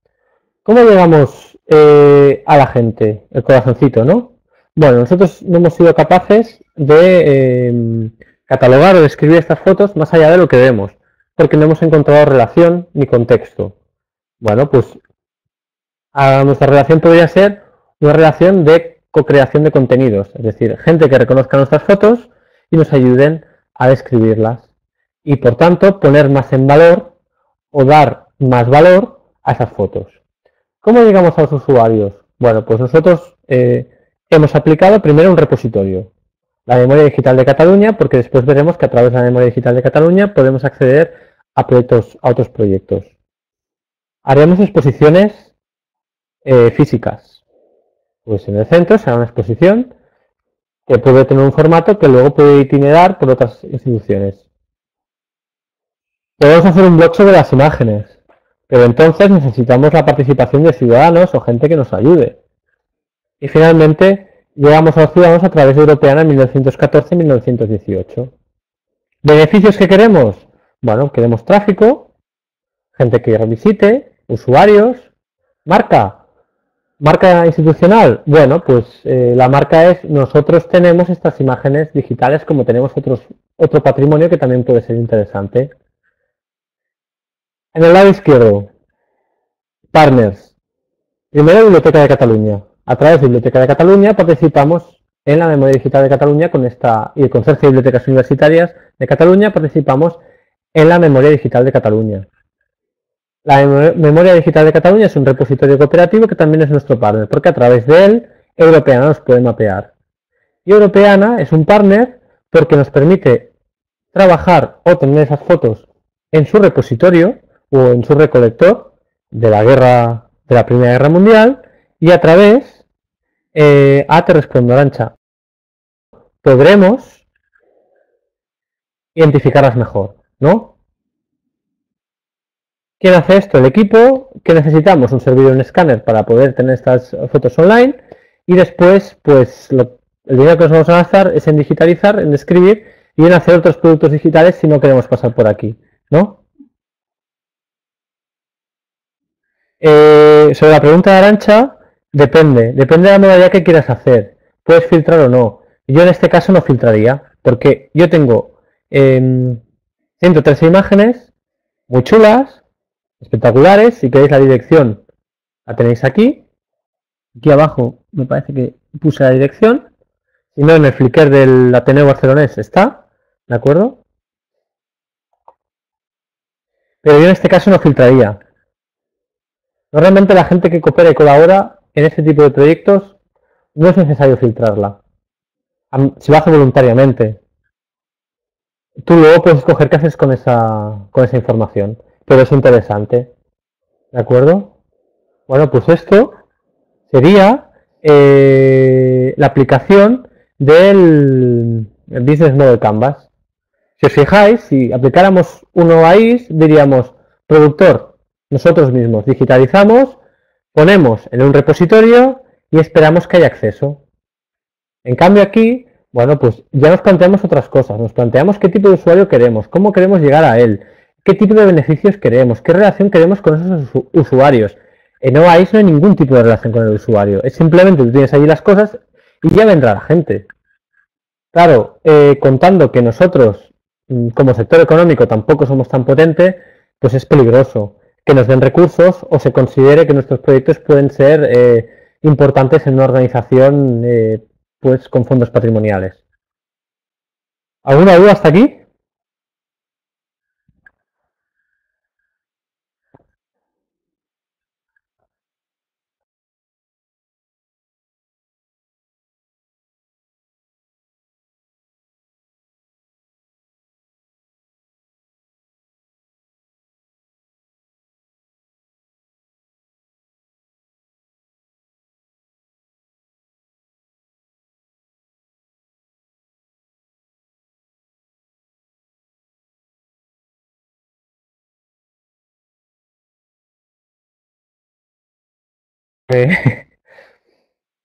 ¿Cómo llegamos eh, a la gente? El corazoncito, ¿no? Bueno, nosotros no hemos sido capaces de eh, catalogar o describir estas fotos más allá de lo que vemos, porque no hemos encontrado relación ni contexto. Bueno, pues a nuestra relación podría ser una relación de co-creación de contenidos, es decir, gente que reconozca nuestras fotos y nos ayuden a describirlas. Y por tanto, poner más en valor o dar más valor a esas fotos. ¿Cómo llegamos a los usuarios? Bueno, pues nosotros eh, hemos aplicado primero un repositorio, la Memoria Digital de Cataluña, porque después veremos que a través de la Memoria Digital de Cataluña podemos acceder a proyectos, a otros proyectos. Haremos exposiciones eh, físicas. Pues en el centro será una exposición que puede tener un formato que luego puede itinerar por otras instituciones. Podemos hacer un blog sobre las imágenes, pero entonces necesitamos la participación de ciudadanos o gente que nos ayude. Y finalmente llegamos a los ciudadanos a través de Europeana mil novecientos catorce a mil novecientos dieciocho. ¿Beneficios que queremos? Bueno, queremos tráfico, gente que revisite, usuarios, marca, marca institucional. Bueno, pues eh, la marca es nosotros tenemos estas imágenes digitales como tenemos otros, otro patrimonio que también puede ser interesante. En el lado izquierdo, partners. Primero, Biblioteca de Cataluña. A través de Biblioteca de Cataluña participamos en la Memoria Digital de Cataluña con esta, y el Consorcio de Bibliotecas Universitarias de Cataluña participamos en la Memoria Digital de Cataluña. La Memoria Digital de Cataluña es un repositorio cooperativo que también es nuestro partner, porque a través de él Europeana nos puede mapear. Y Europeana es un partner porque nos permite trabajar o tener esas fotos en su repositorio o en su recolector de la guerra de la Primera Guerra Mundial, y a través eh, a Te Respondo Arancha podremos identificarlas mejor, ¿no? ¿Quién hace esto? El equipo. ¿Qué necesitamos? Un servidor, un escáner para poder tener estas fotos online, y después pues lo, el dinero que nos vamos a gastar es en digitalizar, en escribir y en hacer otros productos digitales si no queremos pasar por aquí, ¿no? Eh, sobre la pregunta de Arancha, depende, depende de la modalidad que quieras hacer, puedes filtrar o no. Yo en este caso no filtraría, porque yo tengo eh, ciento trece imágenes muy chulas, espectaculares. Si queréis la dirección la tenéis aquí, aquí abajo me parece que puse la dirección, si no en el Flickr del Ateneu Barcelonès está, ¿de acuerdo? Pero yo en este caso no filtraría. Normalmente la gente que coopera y colabora en este tipo de proyectos no es necesario filtrarla. Se lo hace voluntariamente. Tú luego puedes escoger qué haces con esa, con esa información, pero es interesante. ¿De acuerdo? Bueno, pues esto sería eh, la aplicación del Business Model Canvas. Si os fijáis, si aplicáramos un O A I S, diríamos productor. Nosotros mismos digitalizamos, ponemos en un repositorio y esperamos que haya acceso. En cambio aquí, bueno, pues ya nos planteamos otras cosas. Nos planteamos qué tipo de usuario queremos, cómo queremos llegar a él, qué tipo de beneficios queremos, qué relación queremos con esos usu usuarios. En O A I S no hay ningún tipo de relación con el usuario. Es simplemente tú tienes allí las cosas y ya vendrá la gente. Claro, eh, contando que nosotros, como sector económico, tampoco somos tan potente, pues es peligroso que nos den recursos o se considere que nuestros proyectos pueden ser eh, importantes en una organización eh, pues con fondos patrimoniales. ¿Alguna duda hasta aquí?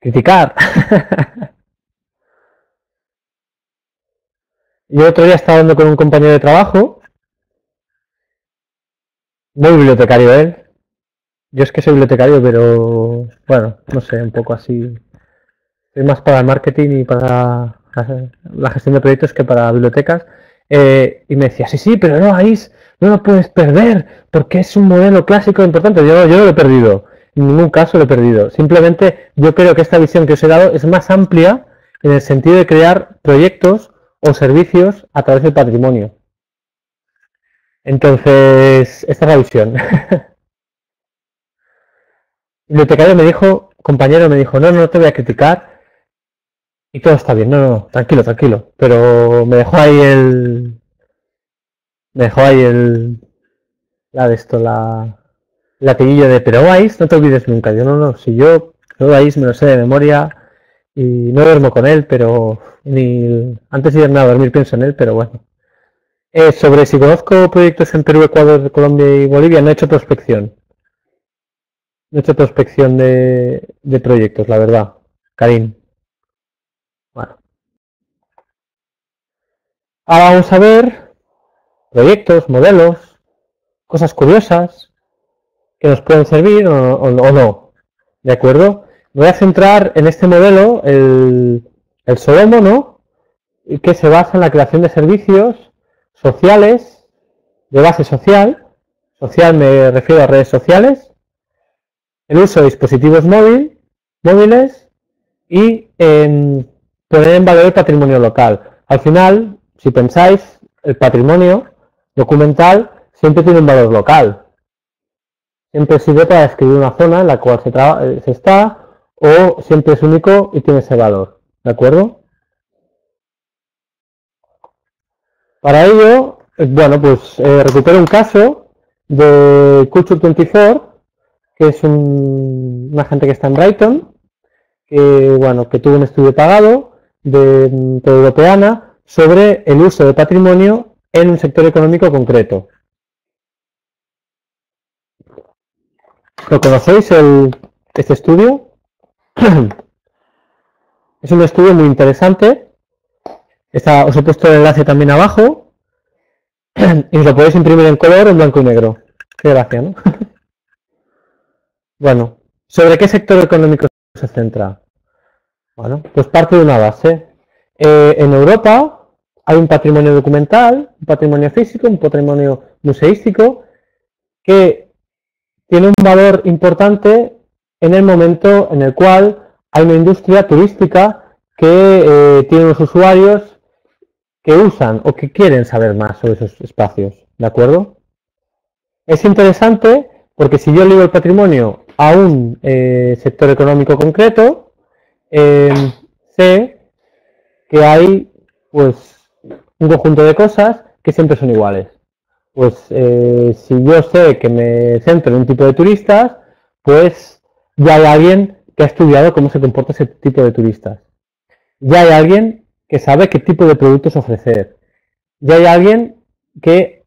Criticar. Yo otro día estaba hablando con un compañero de trabajo Muy bibliotecario él. Yo es que soy bibliotecario, pero bueno, no sé, un poco así. Soy más para el marketing y para la gestión de proyectos que para bibliotecas. Eh, y me decía, sí, sí, pero no, A I S no lo puedes perder porque es un modelo clásico importante. Yo, yo no lo he perdido, en ningún caso lo he perdido. Simplemente yo creo que esta visión que os he dado es más amplia en el sentido de crear proyectos o servicios a través del patrimonio. Entonces, esta es la visión. El bibliotecario me dijo, compañero me dijo, no, no te voy a criticar y todo está bien, no, no, tranquilo, tranquilo. Pero me dejó ahí el... Me dejó ahí el... La de esto, la... El latiguillo de, pero O A I S no te olvides nunca. Yo, no, no, si yo, O A I S me lo sé de memoria y no duermo con él, pero... ni antes de irme a dormir pienso en él, pero bueno. Eh, sobre si conozco proyectos en Perú, Ecuador, Colombia y Bolivia, no he hecho prospección. No he hecho prospección de, de proyectos, la verdad, Karim. Bueno. Ahora vamos a ver proyectos, modelos, cosas curiosas que nos pueden servir o, o, o no. ¿De acuerdo? Me voy a centrar en este modelo, el, el Solomo, ¿no? Que se basa en la creación de servicios sociales, de base social, social me refiero a redes sociales, el uso de dispositivos móvil, móviles y en poner en valor el patrimonio local. Al final, si pensáis, el patrimonio documental siempre tiene un valor local. Siempre sirve para describir una zona en la cual se, se está o siempre es único y tiene ese valor. ¿De acuerdo? Para ello, bueno, pues eh, recupero un caso de Culture veinticuatro, que es un, una gente que está en Brighton, que, bueno, que tuvo un estudio pagado de, de Europeana sobre el uso de patrimonio en un sector económico concreto. ¿Lo conocéis, el, este estudio? Es un estudio muy interesante. Está, os he puesto el enlace también abajo y os lo podéis imprimir en color, en blanco y negro. Qué gracia, ¿no? Bueno, ¿sobre qué sector económico se centra? Bueno, pues parte de una base. Eh, en Europa hay un patrimonio documental, un patrimonio físico, un patrimonio museístico, que tiene un valor importante en el momento en el cual hay una industria turística que eh, tiene unos usuarios que usan o que quieren saber más sobre esos espacios, ¿de acuerdo? Es interesante porque si yo ligo el patrimonio a un eh, sector económico concreto, eh, sé que hay pues un conjunto de cosas que siempre son iguales. Pues eh, si yo sé que me centro en un tipo de turistas, pues ya hay alguien que ha estudiado cómo se comporta ese tipo de turistas. Ya hay alguien que sabe qué tipo de productos ofrecer. Ya hay alguien que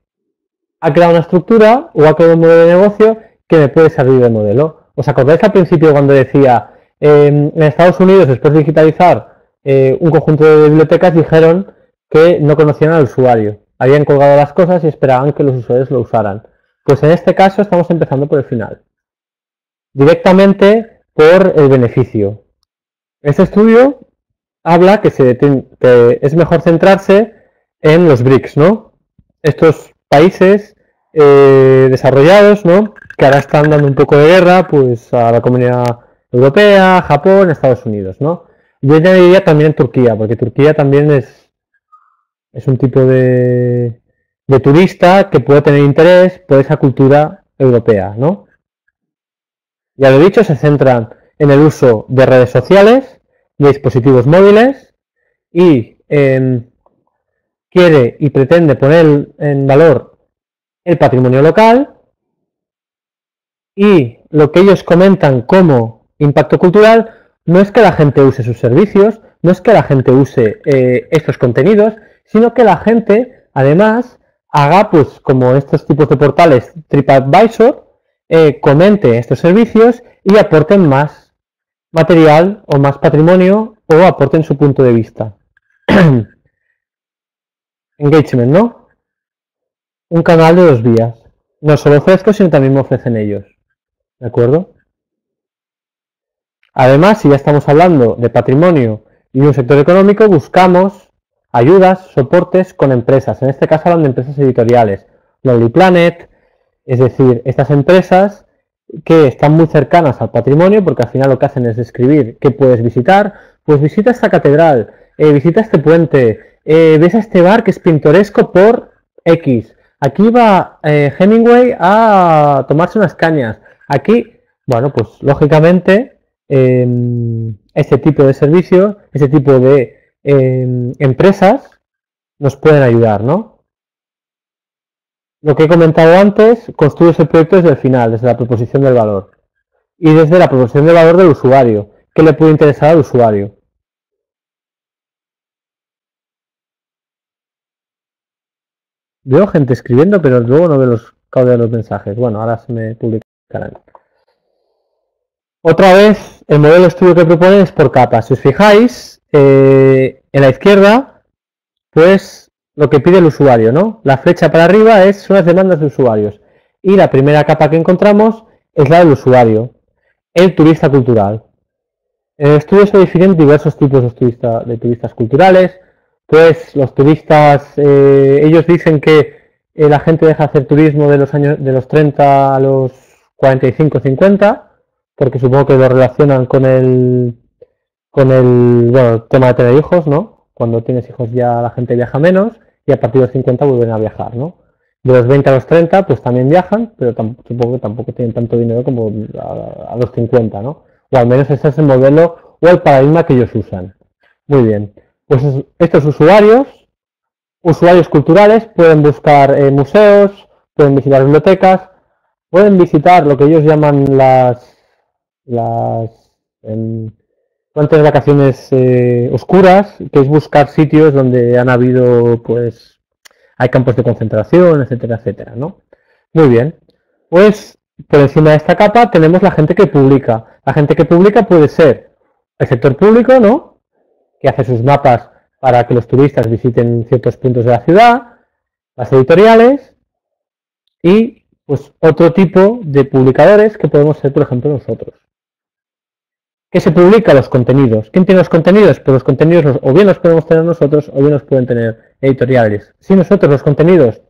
ha creado una estructura o ha creado un modelo de negocio que me puede servir de modelo. ¿Os acordáis al principio cuando decía eh, en Estados Unidos, después de digitalizar eh, un conjunto de bibliotecas, dijeron que no conocían al usuario? Habían colgado las cosas y esperaban que los usuarios lo usaran. Pues en este caso estamos empezando por el final. Directamente por el beneficio. Este estudio habla que, se, que es mejor centrarse en los brics, ¿no? Estos países eh, desarrollados, ¿no? Que ahora están dando un poco de guerra pues a la Comunidad Europea, Japón, Estados Unidos, ¿no? Yo añadiría también en Turquía, porque Turquía también es, es un tipo de, de turista que puede tener interés por esa cultura europea, ¿no? Ya lo he dicho, se centran en el uso de redes sociales, de dispositivos móviles y eh, quiere y pretende poner en valor el patrimonio local. Y lo que ellos comentan como impacto cultural no es que la gente use sus servicios, no es que la gente use eh, estos contenidos, sino que la gente, además, haga, pues, como estos tipos de portales TripAdvisor, eh, comente estos servicios y aporten más material o más patrimonio o aporten su punto de vista. Engagement, ¿no? Un canal de dos vías. No solo ofrezco, sino también me ofrecen ellos. ¿De acuerdo? Además, si ya estamos hablando de patrimonio y un sector económico, buscamos ayudas, soportes con empresas. En este caso hablan de empresas editoriales. Lonely Planet, es decir, estas empresas que están muy cercanas al patrimonio, porque al final lo que hacen es describir qué puedes visitar. Pues visita esta catedral, eh, visita este puente, eh, ves a este bar que es pintoresco por X. Aquí va eh, Hemingway a tomarse unas cañas. Aquí, bueno, pues lógicamente eh, este tipo de servicios, este tipo de eh, empresas nos pueden ayudar, ¿no? Lo que he comentado antes, construyes el proyecto desde el final, desde la proposición del valor. Y desde la proposición del valor del usuario. ¿Qué le puede interesar al usuario? Veo gente escribiendo, pero luego no veo los, los mensajes. Bueno, ahora se me publicarán. Otra vez, el modelo de estudio que proponen es por capas. Si os fijáis, eh, en la izquierda, pues lo que pide el usuario, ¿no? La flecha para arriba es, son las demandas de usuarios. Y la primera capa que encontramos es la del usuario, el turista cultural. En el estudio se definen diversos tipos de, turista, de turistas culturales. Pues los turistas, eh, ellos dicen que eh, la gente deja de hacer turismo de los años de los treinta a los cuarenta y cinco cincuenta, porque supongo que lo relacionan con el con el, bueno, el tema de tener hijos, ¿no? Cuando tienes hijos ya la gente viaja menos y a partir de los cincuenta vuelven a viajar, ¿no? De los veinte a los treinta pues también viajan, pero tampoco, supongo que tampoco tienen tanto dinero como a, a los cincuenta, ¿no? O al menos ese es el modelo o el paradigma que ellos usan. Muy bien. Pues estos usuarios, usuarios culturales, pueden buscar eh, museos, pueden visitar bibliotecas, pueden visitar lo que ellos llaman las, las eh, fuentes de vacaciones eh, oscuras, que es buscar sitios donde han habido, pues, hay campos de concentración, etcétera, etcétera, ¿no? Muy bien, pues por encima de esta capa tenemos la gente que publica. La gente que publica puede ser el sector público, ¿no? Que hace sus mapas para que los turistas visiten ciertos puntos de la ciudad, las editoriales y pues otro tipo de publicadores que podemos ser, por ejemplo, nosotros. ¿Qué se publica? Los contenidos. ¿Quién tiene los contenidos? Pues los contenidos los, o bien los podemos tener nosotros o bien los pueden tener editoriales. Si nosotros los contenidos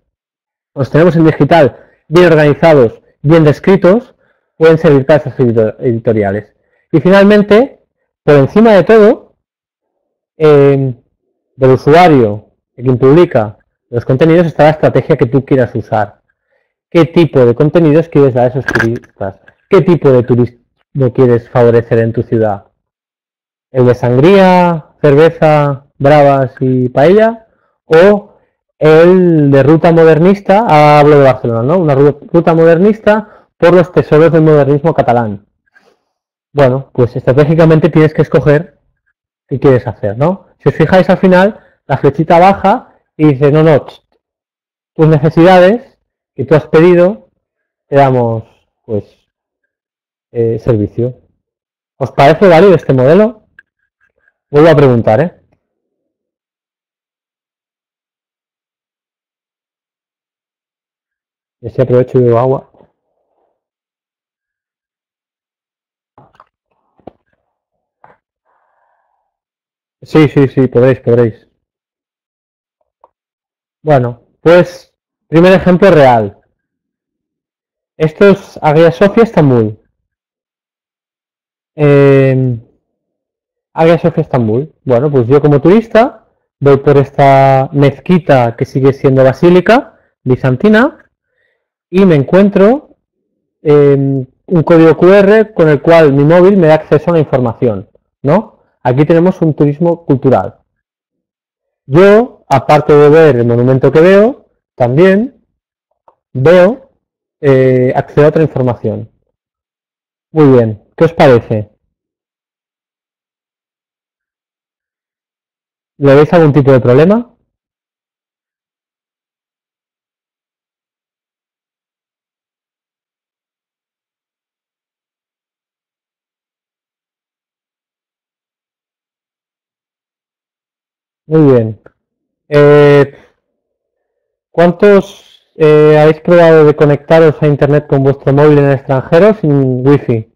los tenemos en digital, bien organizados, bien descritos, pueden servir para esas editoriales. Y finalmente, por encima de todo, Eh, del usuario, de quien publica los contenidos, está la estrategia que tú quieras usar. ¿Qué tipo de contenidos quieres dar a esos turistas? ¿Qué tipo de turismo quieres favorecer en tu ciudad? ¿El de sangría, cerveza, bravas y paella? ¿O el de ruta modernista? Hablo de Barcelona, ¿no? Una ruta modernista por los tesoros del modernismo catalán. Bueno, pues estratégicamente tienes que escoger ¿qué quieres hacer, no? Si os fijáis al final, la flechita baja y dice, no, no, tus necesidades que tú has pedido, te damos, pues, eh, servicio. ¿Os parece válido este modelo? Vuelvo a preguntar, ¿eh? Y si aprovecho y bebo agua. Sí, sí, sí, podréis, podréis. Bueno, pues, primer ejemplo real. Esto es Hagia Sofía, Estambul. Eh, Hagia Sofía, Estambul. Bueno, pues yo como turista voy por esta mezquita que sigue siendo basílica, bizantina, y me encuentro eh, un código cu erre con el cual mi móvil me da acceso a la información, ¿no? Aquí tenemos un turismo cultural. Yo, aparte de ver el monumento que veo, también veo, eh, accedo a otra información. Muy bien, ¿qué os parece? ¿Le veis algún tipo de problema? Muy bien. Eh, ¿Cuántos eh, habéis creado de conectaros a Internet con vuestro móvil en el extranjero sin wifi.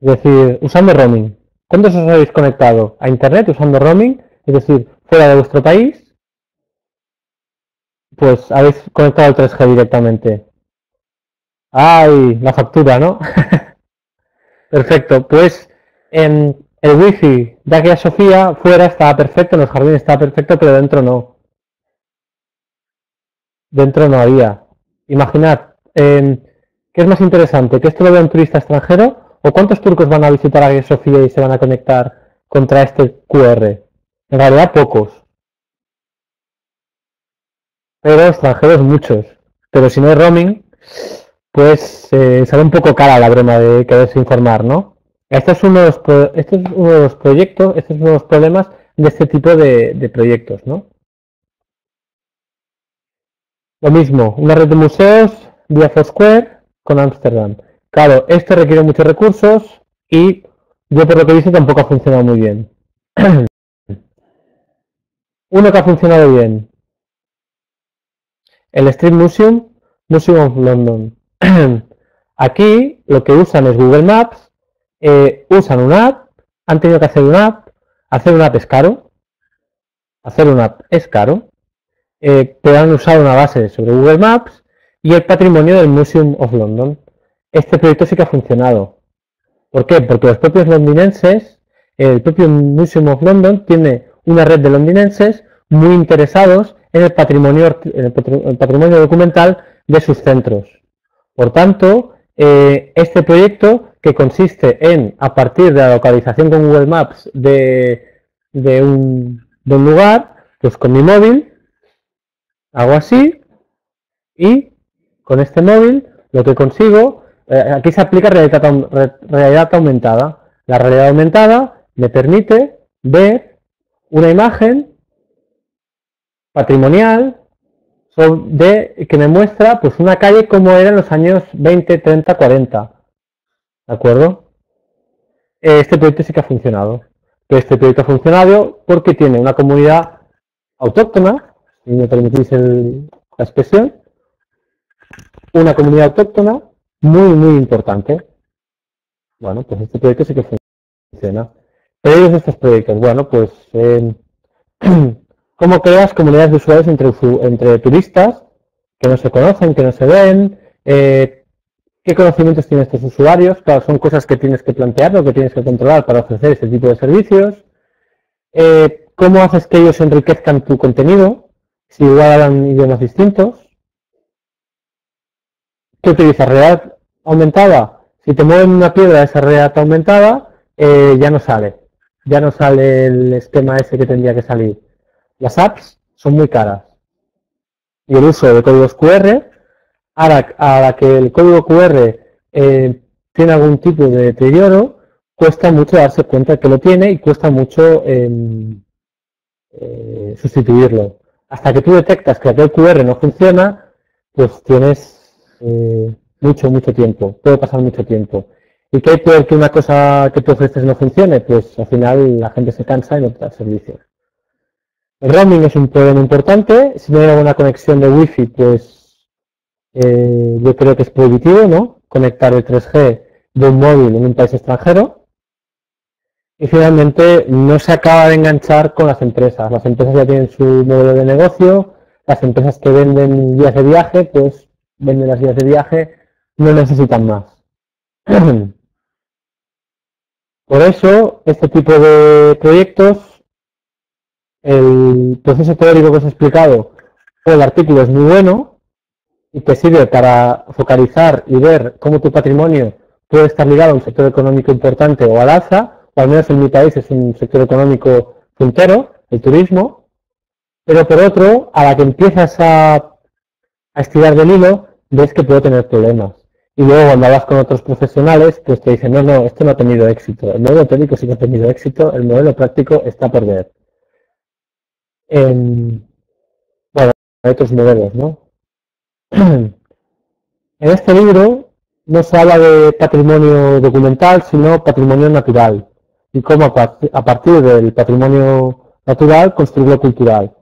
Es decir, usando roaming. ¿Cuántos os habéis conectado a Internet usando roaming? Es decir, fuera de vuestro país, pues habéis conectado al tres G directamente. ¡Ay! La factura, ¿no? Perfecto. Pues en el wifi de aquella Sofía fuera estaba perfecto, en los jardines estaba perfecto, pero dentro no. Dentro no había. Imaginad, eh, ¿qué es más interesante? ¿Que esto lo vea un turista extranjero? ¿O cuántos turcos van a visitar a Sofía y se van a conectar contra este Q R? En realidad pocos. Pero extranjeros muchos. Pero si no hay roaming, pues eh, sale un poco cara la broma de quererse informar, ¿no? Este es uno de los, pro este es uno de los proyectos, este es uno de los problemas de este tipo de, de proyectos, ¿no? Lo mismo, una red de museos, vía Foursquare con Ámsterdam. Claro, esto requiere muchos recursos y yo por lo que dice tampoco ha funcionado muy bien. Uno que ha funcionado bien. El Street Museum, Museum of London. Aquí lo que usan es Google Maps, eh, usan una app, han tenido que hacer una app, hacer una app es caro, hacer una app es caro, eh, pero han usado una base sobre Google Maps y el patrimonio del Museum of London. Este proyecto sí que ha funcionado. ¿Por qué? Porque los propios londinenses, el propio Museum of London tiene una red de londinenses muy interesados en el patrimonio, el patrimonio documental de sus centros. Por tanto, eh, este proyecto que consiste en, a partir de la localización con Google Maps de, de, un, de un lugar, pues con mi móvil, hago así y con este móvil lo que consigo... Aquí se aplica realidad, realidad aumentada. La realidad aumentada me permite ver una imagen patrimonial de, que me muestra pues una calle como era en los años veinte, treinta, cuarenta. ¿De acuerdo? Este proyecto sí que ha funcionado. Pero este proyecto ha funcionado porque tiene una comunidad autóctona, si me permitís el, la expresión, una comunidad autóctona muy, muy importante. Bueno, pues este proyecto sí que funciona. Pero estos proyectos, bueno, pues eh, cómo creas comunidades de usuarios entre, entre turistas que no se conocen, que no se ven, eh, qué conocimientos tienen estos usuarios. Claro, son cosas que tienes que plantear, lo que tienes que controlar para ofrecer este tipo de servicios. Eh, cómo haces que ellos enriquezcan tu contenido, si igual hablan idiomas distintos. ¿Qué utilizas? ¿Realidad aumentada? Si te mueven una piedra de esa realidad aumentada, eh, ya no sale. Ya no sale el esquema ese que tendría que salir. Las apps son muy caras. Y el uso de códigos Q R, a la, a la que el código Q R eh, tiene algún tipo de deterioro, cuesta mucho darse cuenta que lo tiene y cuesta mucho eh, eh, sustituirlo. Hasta que tú detectas que aquel Q R no funciona, pues tienes... Eh, mucho, mucho tiempo, puede pasar mucho tiempo. ¿Y qué hay peor que una cosa que tú ofreces no funcione? Pues al final la gente se cansa y no te da servicio. El roaming es un problema importante, si no hay alguna conexión de wifi, pues eh, yo creo que es prohibitivo, ¿no? Conectar el tres G de un móvil en un país extranjero. Y finalmente no se acaba de enganchar con las empresas. Las empresas ya tienen su modelo de negocio, las empresas que venden guías de viaje, pues venden las guías de viaje, no necesitan más. Por eso, este tipo de proyectos, el proceso teórico que os he explicado o el artículo es muy bueno y te sirve para focalizar y ver cómo tu patrimonio puede estar ligado a un sector económico importante o al alza, o al menos en mi país es un sector económico puntero, el turismo, pero por otro, a la que empiezas a a estirar del hilo, ves que puedo tener problemas. Y luego cuando hablas con otros profesionales, pues te dicen, no, no, esto no ha tenido éxito. El modelo teórico sí que ha tenido éxito, el modelo práctico está por ver. En... Bueno, hay otros modelos, ¿no? En este libro no se habla de patrimonio documental, sino patrimonio natural, y cómo a partir del patrimonio natural construir lo cultural.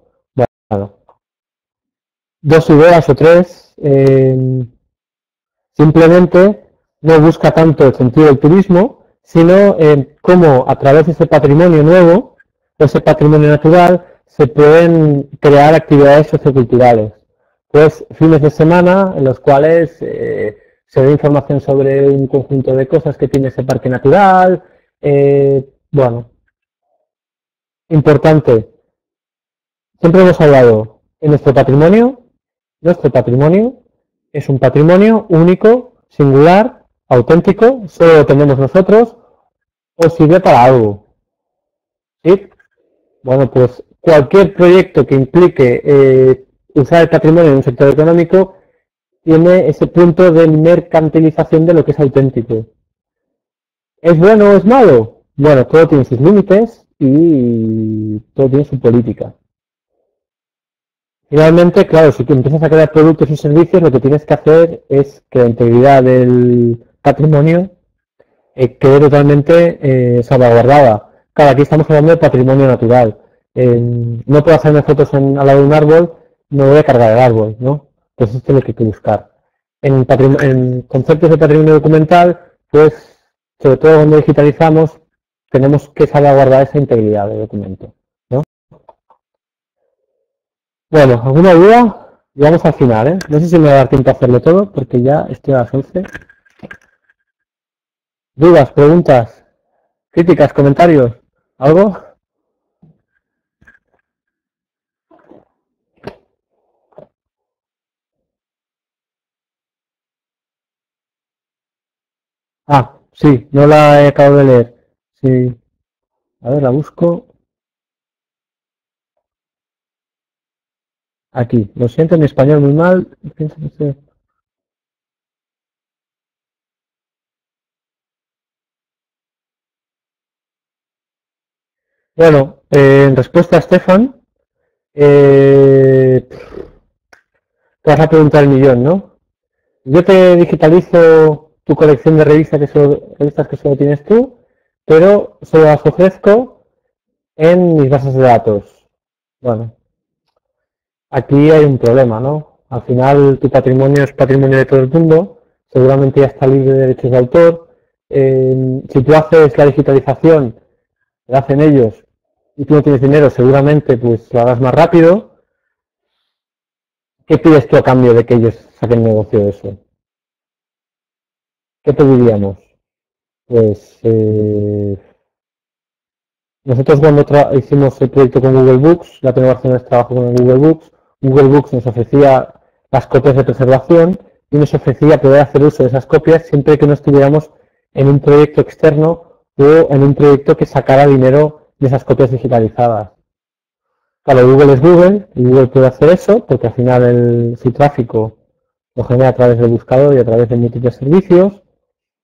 Bueno, dos ideas o tres. Eh, simplemente no busca tanto el sentido del turismo, sino eh, cómo a través de ese patrimonio nuevo, de ese patrimonio natural, se pueden crear actividades socioculturales. Pues fines de semana en los cuales eh, se da información sobre un conjunto de cosas que tiene ese parque natural. Eh, bueno, importante, siempre hemos hablado en nuestro patrimonio, nuestro patrimonio es un patrimonio único, singular, auténtico, solo lo tenemos nosotros, o sirve para algo. ¿Sí? Bueno, pues cualquier proyecto que implique eh, usar el patrimonio en un sector económico tiene ese punto de mercantilización de lo que es auténtico. ¿Es bueno o es malo? Bueno, todo tiene sus límites y todo tiene su política. Finalmente, claro, si empiezas a crear productos y servicios, lo que tienes que hacer es que la integridad del patrimonio eh, quede totalmente eh, salvaguardada. Claro, aquí estamos hablando de patrimonio natural. Eh, no puedo hacerme fotos en, al lado de un árbol, no voy a cargar el árbol, ¿no? Pues esto es lo que hay que buscar. En, en conceptos de patrimonio documental, pues, sobre todo cuando digitalizamos, tenemos que salvaguardar esa integridad del documento. Bueno, ¿alguna duda? Llegamos al final, ¿eh? No sé si me va a dar tiempo a hacerlo todo, porque ya estoy a las once. ¿Dudas, preguntas, críticas, comentarios? ¿Algo? Ah, sí, no la he acabado de leer. Sí. A ver, la busco. Aquí, lo siento en español muy mal. Bueno, eh, en respuesta a Stefan, eh, te vas a preguntar el millón, ¿no? Yo te digitalizo tu colección de revistas que solo, revistas que solo tienes tú, pero solo las ofrezco en mis bases de datos. Bueno. Aquí hay un problema, ¿no? Al final tu patrimonio es patrimonio de todo el mundo, seguramente ya está libre de derechos de autor. Eh, si tú haces la digitalización, la hacen ellos, y tú no tienes dinero, seguramente pues lo harás más rápido. ¿Qué pides tú a cambio de que ellos saquen negocio de eso? ¿Qué pediríamos? Pues eh, nosotros cuando hicimos el proyecto con Google Books, la Ateneu Barcelonès trabajó con Google Books, Google Books nos ofrecía las copias de preservación y nos ofrecía poder hacer uso de esas copias siempre que no estuviéramos en un proyecto externo o en un proyecto que sacara dinero de esas copias digitalizadas. Claro, Google es Google y Google puede hacer eso porque al final el, su tráfico lo genera a través del buscador y a través de múltiples servicios.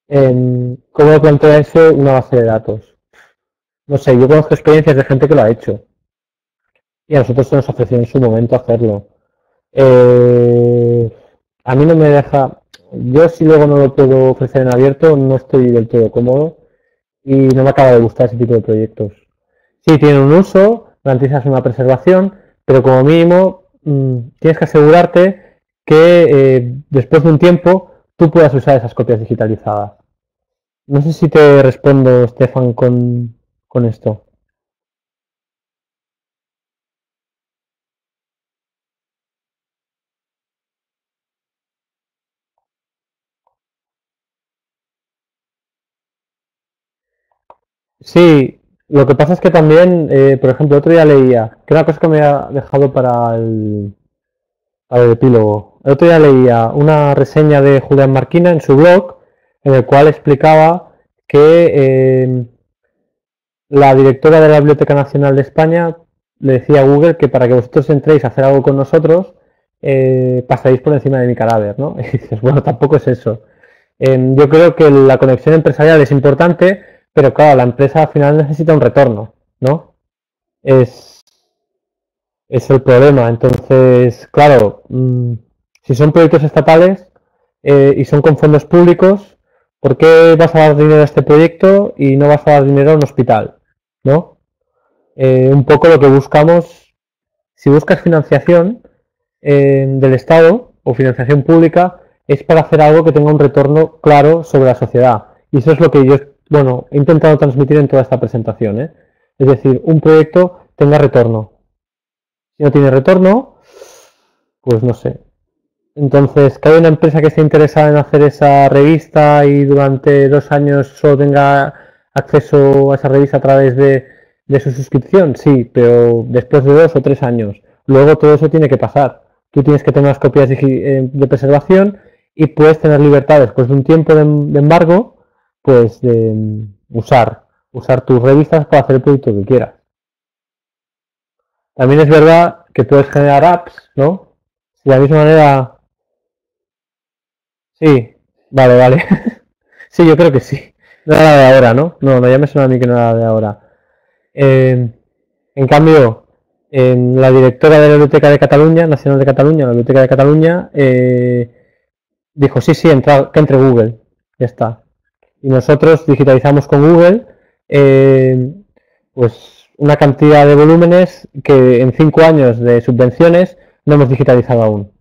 En, ¿Cómo plantea eso una base de datos? No sé, yo conozco experiencias de gente que lo ha hecho. Y a nosotros se nos ofreció en su momento hacerlo. Eh, a mí no me deja... Yo si luego no lo puedo ofrecer en abierto, no estoy del todo cómodo y no me acaba de gustar ese tipo de proyectos. Sí, tiene un uso, garantizas una preservación, pero como mínimo mmm, tienes que asegurarte que eh, después de un tiempo tú puedas usar esas copias digitalizadas. No sé si te respondo, Stefan, con, con esto. Sí, lo que pasa es que también, eh, por ejemplo, otro día leía, que era una cosa que me había dejado para el, para el epílogo, el otro día leía una reseña de Julián Marquina en su blog, en el cual explicaba que eh, la directora de la Biblioteca Nacional de España le decía a Google que para que vosotros entréis a hacer algo con nosotros, eh, pasaréis por encima de mi cadáver, ¿no? Y dices, bueno, tampoco es eso. Eh, yo creo que la conexión empresarial es importante, pero claro, la empresa al final necesita un retorno, ¿no? Es, es el problema. Entonces, claro, mmm, si son proyectos estatales, eh, y son con fondos públicos, ¿por qué vas a dar dinero a este proyecto y no vas a dar dinero a un hospital? ¿No? Eh, un poco lo que buscamos, si buscas financiación eh, del Estado o financiación pública, es para hacer algo que tenga un retorno claro sobre la sociedad. Y eso es lo que yo bueno, he intentado transmitir en toda esta presentación, ¿eh? Es decir, un proyecto tenga retorno. Si no tiene retorno, pues no sé. Entonces, que haya una empresa que esté interesada en hacer esa revista y durante dos años solo tenga acceso a esa revista a través de, de su suscripción, sí, pero después de dos o tres años. Luego todo eso tiene que pasar. Tú tienes que tener las copias de, de preservación y puedes tener libertad después de un tiempo de, de embargo, pues de usar, usar tus revistas para hacer el proyecto que quieras. También es verdad que puedes generar apps, ¿no? Si de la misma manera... Sí, vale, vale. Sí, yo creo que sí. No era de ahora, ¿no? No, no, ya me suena a mí que no era de ahora. Eh, en cambio, en la directora de la Biblioteca de Cataluña, Nacional de Cataluña, la Biblioteca de Cataluña, eh, dijo, sí, sí, entra, que entre Google. Ya está. Y nosotros digitalizamos con Google eh, pues una cantidad de volúmenes que en cinco años de subvenciones no hemos digitalizado aún.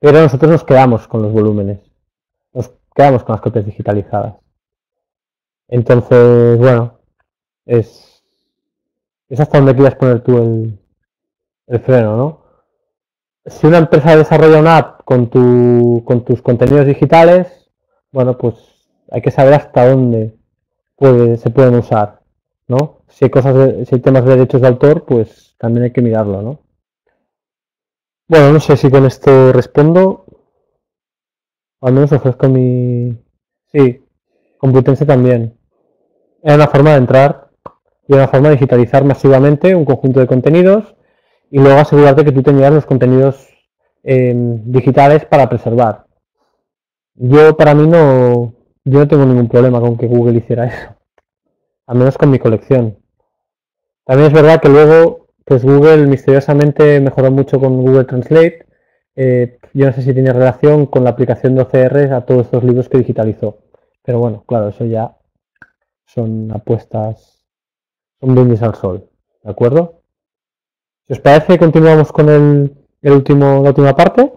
Pero nosotros nos quedamos con los volúmenes. Nos quedamos con las copias digitalizadas. Entonces, bueno, es, es hasta donde quieras poner tú el, el freno, ¿no? Si una empresa desarrolla una app con, tu, con tus contenidos digitales, bueno, pues hay que saber hasta dónde puede, se pueden usar, ¿no? Si hay, cosas de, si hay temas de derechos de autor, pues también hay que mirarlo, ¿no? Bueno, no sé si con esto respondo. Al menos ofrezco mi... Sí, Complutense también. Era una forma de entrar y una forma de digitalizar masivamente un conjunto de contenidos y luego asegurarte que tú tenías los contenidos eh, digitales para preservar. Yo, para mí, no... Yo no tengo ningún problema con que Google hiciera eso. Al menos con mi colección. También es verdad que luego... Pues Google misteriosamente mejoró mucho con Google Translate. Eh, yo no sé si tiene relación con la aplicación de O C R a todos estos libros que digitalizó. Pero bueno, claro, eso ya son apuestas, son brindis al sol. ¿De acuerdo? Si os parece, continuamos con el, el último, la última parte.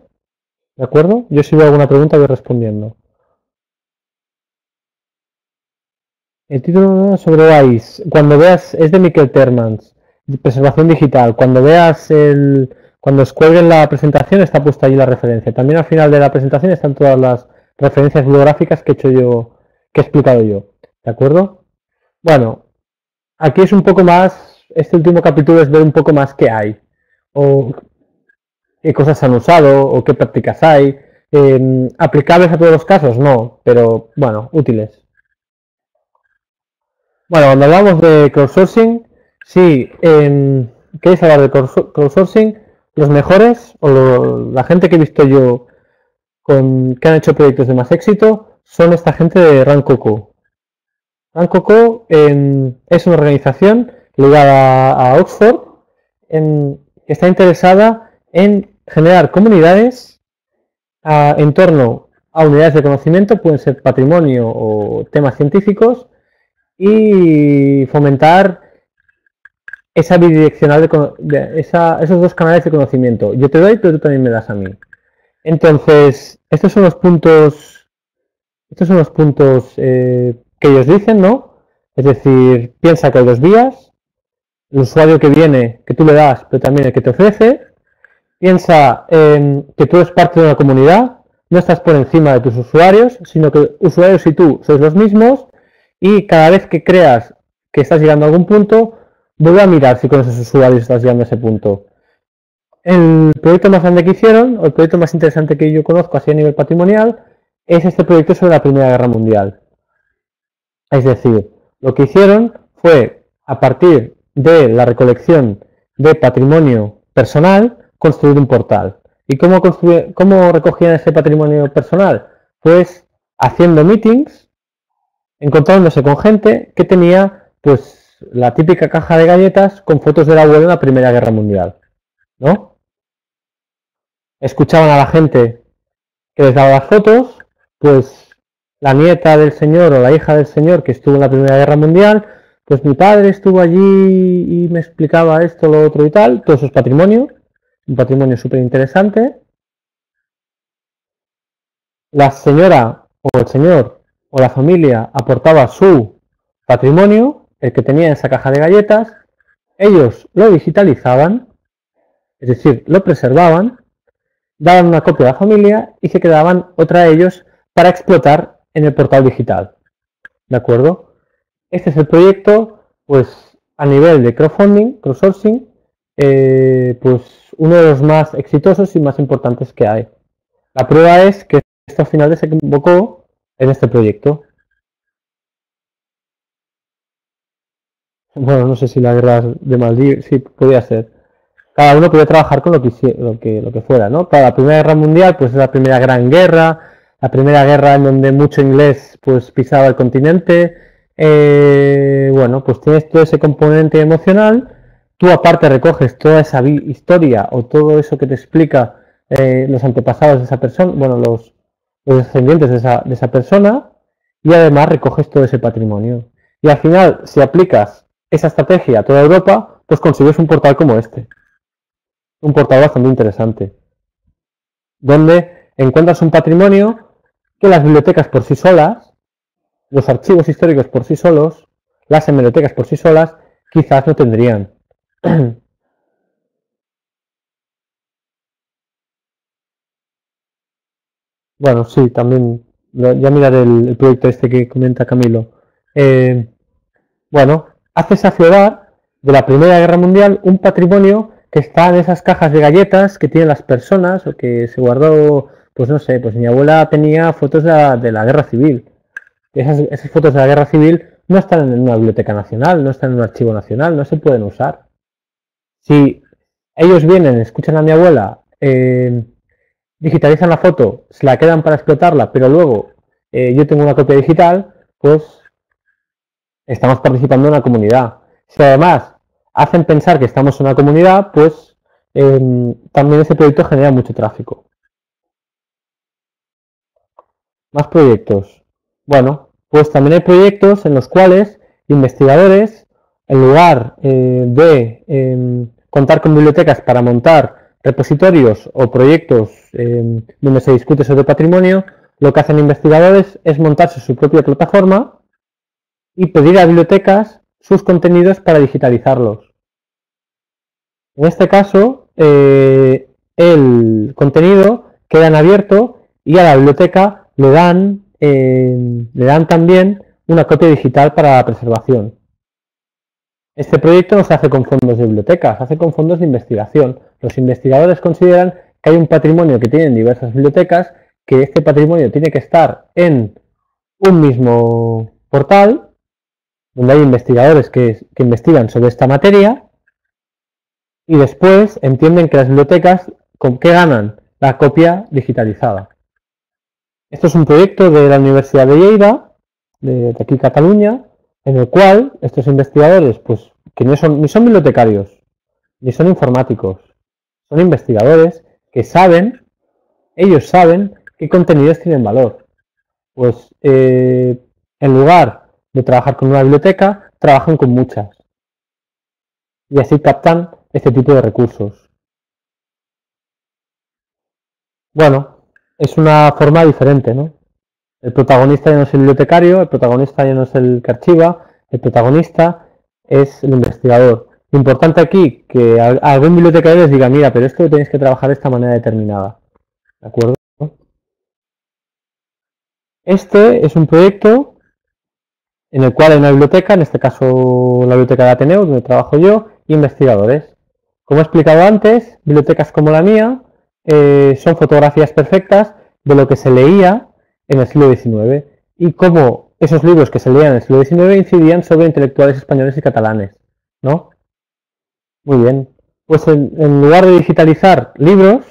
¿De acuerdo? Yo si veo alguna pregunta voy respondiendo. El título sobre O A I S. Cuando veas, es de Miquel Termans. Preservación digital. Cuando veas el... Cuando os cuelguen la presentación está puesta allí la referencia. También al final de la presentación están todas las referencias bibliográficas que he hecho yo, que he explicado yo. ¿De acuerdo? Bueno, aquí es un poco más... Este último capítulo es ver un poco más qué hay. O qué cosas se han usado, o qué prácticas hay. Eh, ¿Aplicables a todos los casos? No, pero bueno, útiles. Bueno, cuando hablamos de crowdsourcing... Sí, eh, ¿queréis hablar de crowdsourcing? Los mejores, o lo, la gente que he visto yo con, que han hecho proyectos de más éxito, son esta gente de RanCoco. RanCoco eh, es una organización ligada a, a Oxford, en, que está interesada en generar comunidades a, en torno a unidades de conocimiento, pueden ser patrimonio o temas científicos, y fomentar... esa bidireccional, de, de esa, esos dos canales de conocimiento. Yo te doy, pero tú también me das a mí. Entonces, estos son los puntos, estos son los puntos eh, que ellos dicen, ¿no? Es decir, piensa que hay dos vías. El usuario que viene, que tú le das, pero también el que te ofrece. Piensa eh, que tú eres parte de una comunidad, no estás por encima de tus usuarios, sino que usuarios y tú sois los mismos y cada vez que creas que estás llegando a algún punto, vuelve a mirar si con esos usuarios estás llegando a ese punto. El proyecto más grande que hicieron, o el proyecto más interesante que yo conozco así a nivel patrimonial, es este proyecto sobre la Primera Guerra Mundial. Es decir, lo que hicieron fue, a partir de la recolección de patrimonio personal, construir un portal. ¿Y cómo, cómo recogían ese patrimonio personal? Pues haciendo meetings, encontrándose con gente que tenía, pues, la típica caja de galletas con fotos del abuelo en la Primera Guerra Mundial, ¿no? Escuchaban a la gente que les daba las fotos, pues la nieta del señor o la hija del señor que estuvo en la Primera Guerra Mundial, pues mi padre estuvo allí y me explicaba esto, lo otro y tal, todo eso es patrimonio, un patrimonio súper interesante. La señora o el señor o la familia aportaba su patrimonio, el que tenía esa caja de galletas, ellos lo digitalizaban, es decir, lo preservaban, daban una copia a la familia y se quedaban otra de ellos para explotar en el portal digital. ¿De acuerdo? Este es el proyecto, pues a nivel de crowdfunding, crowdsourcing, eh, pues uno de los más exitosos y más importantes que hay. La prueba es que esta final se convocó en este proyecto. Bueno, no sé si la guerra de Malvinas, sí, podía ser. Cada uno podía trabajar con lo que, lo que, lo que fuera, ¿no? Para la Primera Guerra Mundial, pues es la primera gran guerra, la primera guerra en donde mucho inglés pues pisaba el continente. Eh, bueno, pues tienes todo ese componente emocional. Tú aparte recoges toda esa historia o todo eso que te explica eh, los antepasados de esa persona, bueno, los, los descendientes de esa, de esa persona, y además recoges todo ese patrimonio. Y al final, si aplicas esa estrategia a toda Europa, pues consigues un portal como este. Un portal bastante interesante, donde encuentras un patrimonio que las bibliotecas por sí solas, los archivos históricos por sí solos, las hemerotecas por sí solas, quizás no tendrían. Bueno, sí, también, ya miraré el, el proyecto este que comenta Camilo. Eh, bueno, haces aflorar de la Primera Guerra Mundial un patrimonio que están esas cajas de galletas que tienen las personas o que se guardó, pues no sé, pues mi abuela tenía fotos de la, de la guerra civil. Esas, esas fotos de la guerra civil no están en una biblioteca nacional, no están en un archivo nacional, no se pueden usar. Si ellos vienen, escuchan a mi abuela, eh, digitalizan la foto, se la quedan para explotarla, pero luego eh, yo tengo una copia digital, pues estamos participando en una comunidad. Si además hacen pensar que estamos en una comunidad, pues eh, también ese proyecto genera mucho tráfico. Más proyectos. Bueno, pues también hay proyectos en los cuales investigadores, en lugar eh, de eh, contar con bibliotecas para montar repositorios o proyectos eh, donde se discute sobre patrimonio, lo que hacen investigadores es montarse su propia plataforma y pedir a bibliotecas sus contenidos para digitalizarlos. En este caso, eh, el contenido queda en abierto y a la biblioteca le dan, eh, le dan también una copia digital para la preservación. Este proyecto no se hace con fondos de bibliotecas, se hace con fondos de investigación. Los investigadores consideran que hay un patrimonio que tienen diversas bibliotecas, que este patrimonio tiene que estar en un mismo portal, donde hay investigadores que, que investigan sobre esta materia y después entienden que las bibliotecas, ¿con qué ganan? La copia digitalizada. Esto es un proyecto de la Universidad de Lleida, de, de aquí Cataluña, en el cual estos investigadores, pues que no son, ni son bibliotecarios, ni son informáticos, son investigadores que saben, ellos saben qué contenidos tienen valor. Pues eh, en lugar de trabajar con una biblioteca, trabajan con muchas. Y así captan este tipo de recursos. Bueno, es una forma diferente, ¿no? El protagonista ya no es el bibliotecario, el protagonista ya no es el que archiva, el protagonista es el investigador. Lo importante aquí, que a algún bibliotecario les diga, mira, pero esto lo tenéis que trabajar de esta manera determinada. ¿De acuerdo? Este es un proyecto en el cual hay una biblioteca, en este caso la biblioteca de Ateneu, donde trabajo yo, e investigadores. Como he explicado antes, bibliotecas como la mía eh, son fotografías perfectas de lo que se leía en el siglo diecinueve y cómo esos libros que se leían en el siglo diecinueve incidían sobre intelectuales españoles y catalanes, ¿no? Muy bien. Pues en, en lugar de digitalizar libros,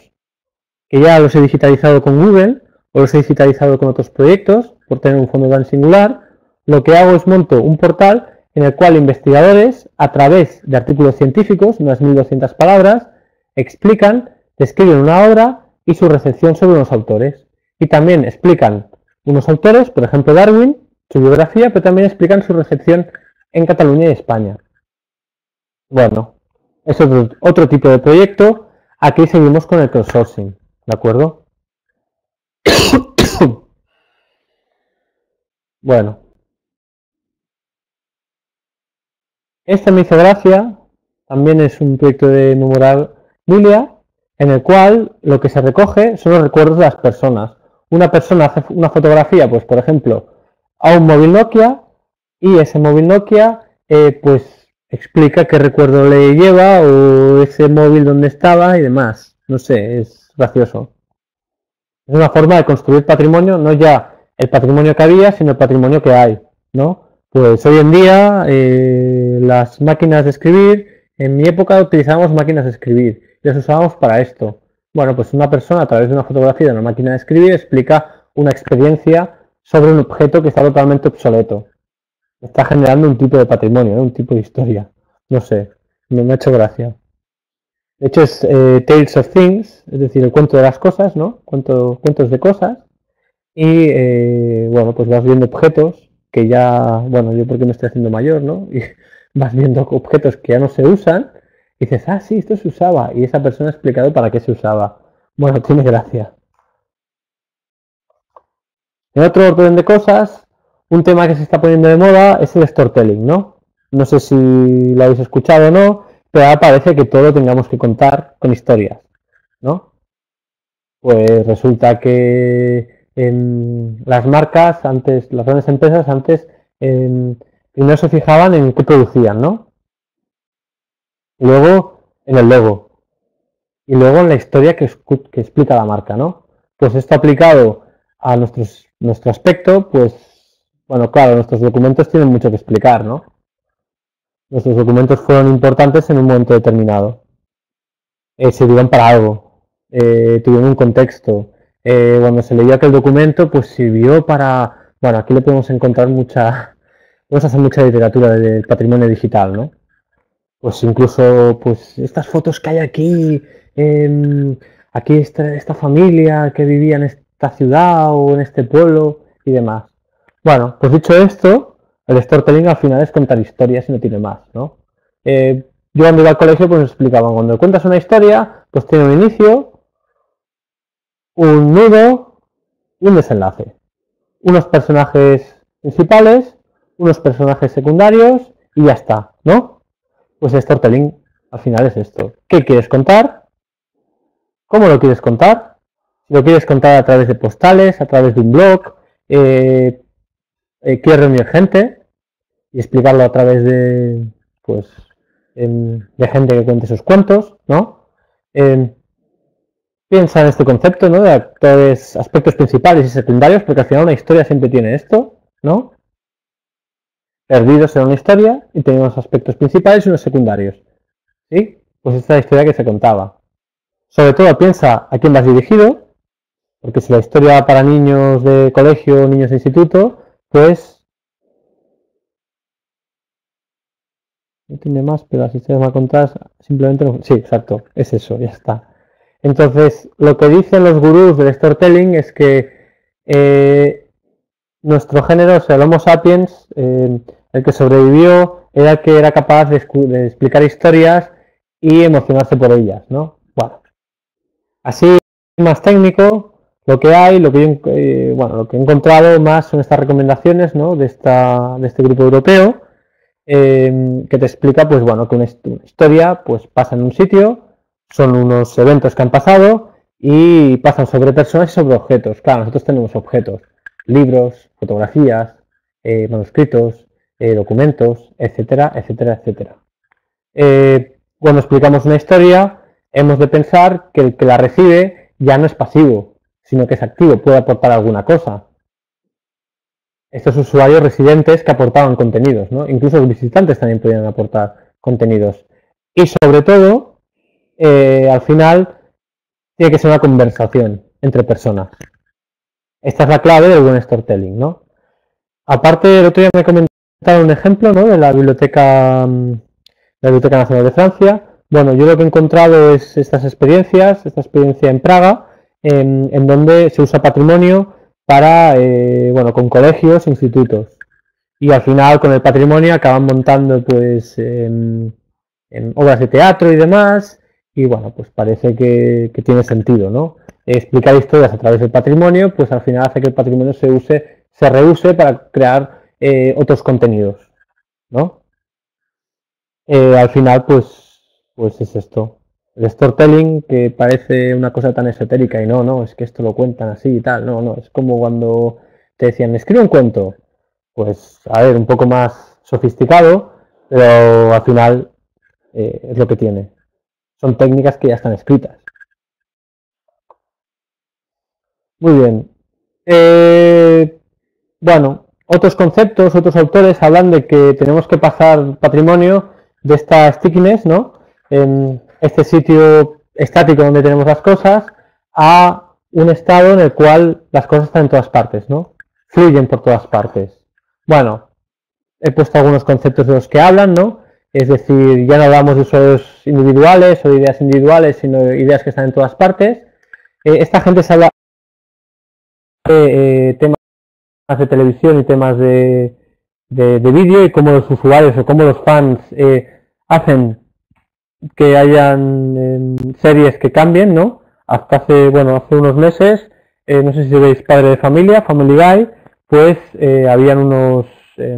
que ya los he digitalizado con Google, o los he digitalizado con otros proyectos, por tener un fondo tan singular, lo que hago es monto un portal en el cual investigadores, a través de artículos científicos, unas mil doscientas palabras, explican, describen una obra y su recepción sobre los autores. Y también explican unos autores, por ejemplo Darwin, su biografía, pero también explican su recepción en Cataluña y España. Bueno, es otro, otro tipo de proyecto. Aquí seguimos con el crowdsourcing, ¿de acuerdo? Bueno. Este me hizo gracia, también es un proyecto de memorabilia, en el cual lo que se recoge son los recuerdos de las personas. Una persona hace una fotografía, pues por ejemplo, a un móvil Nokia, y ese móvil Nokia eh, pues explica qué recuerdo le lleva, o ese móvil donde estaba y demás. No sé, es gracioso. Es una forma de construir patrimonio, no ya el patrimonio que había, sino el patrimonio que hay, ¿no? Pues hoy en día eh, las máquinas de escribir, en mi época utilizábamos máquinas de escribir, las usábamos para esto. Bueno, pues una persona a través de una fotografía de una máquina de escribir explica una experiencia sobre un objeto que está totalmente obsoleto. Está generando un tipo de patrimonio, ¿eh? Un tipo de historia. No sé, me, me ha hecho gracia. De hecho es eh, Tales of Things, es decir, el cuento de las cosas, ¿no? Cuento, cuentos de cosas. Y eh, bueno, pues vas viendo objetos que ya, bueno, yo porque me estoy haciendo mayor, ¿no? Y vas viendo objetos que ya no se usan. Y dices, ah, sí, esto se usaba. Y esa persona ha explicado para qué se usaba. Bueno, tiene gracia. En otro orden de cosas, un tema que se está poniendo de moda es el storytelling, ¿no? No sé si lo habéis escuchado o no, pero ahora parece que todo tengamos que contar con historias, ¿no? Pues resulta que en las marcas, antes, las grandes empresas, antes, en, primero se fijaban en qué producían, ¿no? Luego en el logo y luego en la historia que, que explica la marca, ¿no? Pues esto aplicado a nuestros, nuestro aspecto, pues, bueno, claro, nuestros documentos tienen mucho que explicar, ¿no? Nuestros documentos fueron importantes en un momento determinado. Eh, sirvieron para algo, eh, tuvieron un contexto. Eh, cuando se leía aquel documento, pues sirvió para... Bueno, aquí le podemos encontrar mucha... Podemos hacer mucha literatura del patrimonio digital, ¿no? Pues incluso, pues estas fotos que hay aquí, eh, aquí está esta familia que vivía en esta ciudad o en este pueblo y demás. Bueno, pues dicho esto, el storytelling al final es contar historias y no tiene más, ¿no? Eh, yo cuando iba al colegio pues nos explicaban, cuando cuentas una historia, pues tiene un inicio, un nudo y un desenlace. Unos personajes principales, unos personajes secundarios y ya está, ¿no? Pues el storytelling al final es esto. ¿Qué quieres contar? ¿Cómo lo quieres contar? Si lo quieres contar a través de postales, a través de un blog, eh, eh, quieres reunir gente y explicarlo a través de, pues, eh, de gente que cuente sus cuentos, ¿no? Eh, piensa en este concepto, ¿no? De actores, aspectos principales y secundarios, porque al final una historia siempre tiene esto, ¿no? Perdidos en una historia y tenemos aspectos principales y unos secundarios. ¿Sí? Pues esta es la historia que se contaba. Sobre todo piensa a quién vas dirigido, porque si la historia va para niños de colegio, niños de instituto, pues... No tiene más, pero las historias más contadas simplemente no... Sí, exacto, es eso, ya está. Entonces, lo que dicen los gurús del storytelling es que eh, nuestro género, o sea, el Homo sapiens... Eh, el que sobrevivió era el que era capaz de, de explicar historias y emocionarse por ellas, ¿no? Bueno, así más técnico, lo que hay, lo que yo, eh, bueno, lo que he encontrado más son estas recomendaciones, ¿no? De esta, de este grupo europeo eh, que te explica, pues bueno, que una, una historia, pues pasa en un sitio, son unos eventos que han pasado y pasan sobre personas y sobre objetos. Claro, nosotros tenemos objetos, libros, fotografías, eh, manuscritos. Eh, documentos, etcétera, etcétera, etcétera. Eh, cuando explicamos una historia, hemos de pensar que el que la recibe ya no es pasivo, sino que es activo, puede aportar alguna cosa. Estos usuarios residentes que aportaban contenidos, ¿no? Incluso los visitantes también podían aportar contenidos. Y sobre todo, eh, al final, tiene que ser una conversación entre personas. Esta es la clave del buen storytelling, ¿no? Aparte, el otro día me comentó un ejemplo, ¿no? De la biblioteca, la Biblioteca Nacional de Francia. Bueno, yo lo que he encontrado es estas experiencias, esta experiencia en Praga, en, en donde se usa patrimonio para, eh, bueno, con colegios, institutos. Y al final, con el patrimonio, acaban montando, pues, eh, en obras de teatro y demás. Y, bueno, pues parece que, que tiene sentido, ¿no? Explicar historias a través del patrimonio, pues al final hace que el patrimonio se use, se reuse para crear eh, otros contenidos, ¿no? Eh, al final, pues, pues es esto. El storytelling, que parece una cosa tan esotérica y no, no, es que esto lo cuentan así y tal. No, no, es como cuando te decían, escribe un cuento. Pues, a ver, un poco más sofisticado, pero al final eh, es lo que tiene. Son técnicas que ya están escritas. Muy bien. Eh, bueno, otros conceptos, otros autores hablan de que tenemos que pasar patrimonio de esta stickiness, ¿no? En este sitio estático donde tenemos las cosas, a un estado en el cual las cosas están en todas partes, ¿no? Fluyen por todas partes. Bueno, he puesto algunos conceptos de los que hablan, ¿no? Es decir, ya no hablamos de usuarios individuales o de ideas individuales, sino de ideas que están en todas partes. Eh, esta gente se habla de eh, temas de televisión y temas de, de, de vídeo y cómo los usuarios o cómo los fans eh, hacen que hayan eh, series que cambien, ¿no? Hasta hace, bueno, hace unos meses, eh, no sé si veis Padre de Familia, Family Guy, pues eh, habían unos, eh,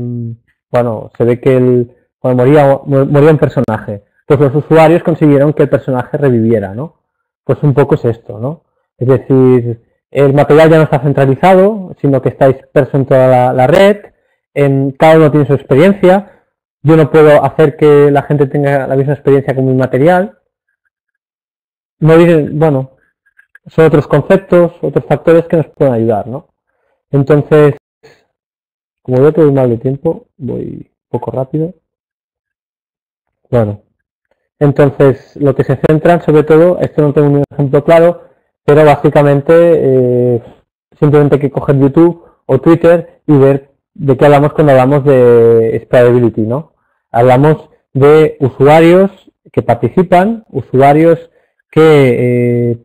bueno, se ve que el, cuando moría, moría un personaje, pues los usuarios consiguieron que el personaje reviviera, ¿no? Pues un poco es esto, ¿no? Es decir, el material ya no está centralizado, sino que está disperso en toda la, la red, en, cada uno tiene su experiencia, yo no puedo hacer que la gente tenga la misma experiencia con mi material. No dicen, bueno, son otros conceptos, otros factores que nos pueden ayudar, ¿no? Entonces, como veo que voy mal de tiempo, voy un poco rápido. Bueno, entonces lo que se centran sobre todo, esto no tengo un ejemplo claro, pero básicamente eh, simplemente hay que coger YouTube o Twitter y ver de qué hablamos cuando hablamos de spreadability, ¿no? Hablamos de usuarios que participan, usuarios que eh,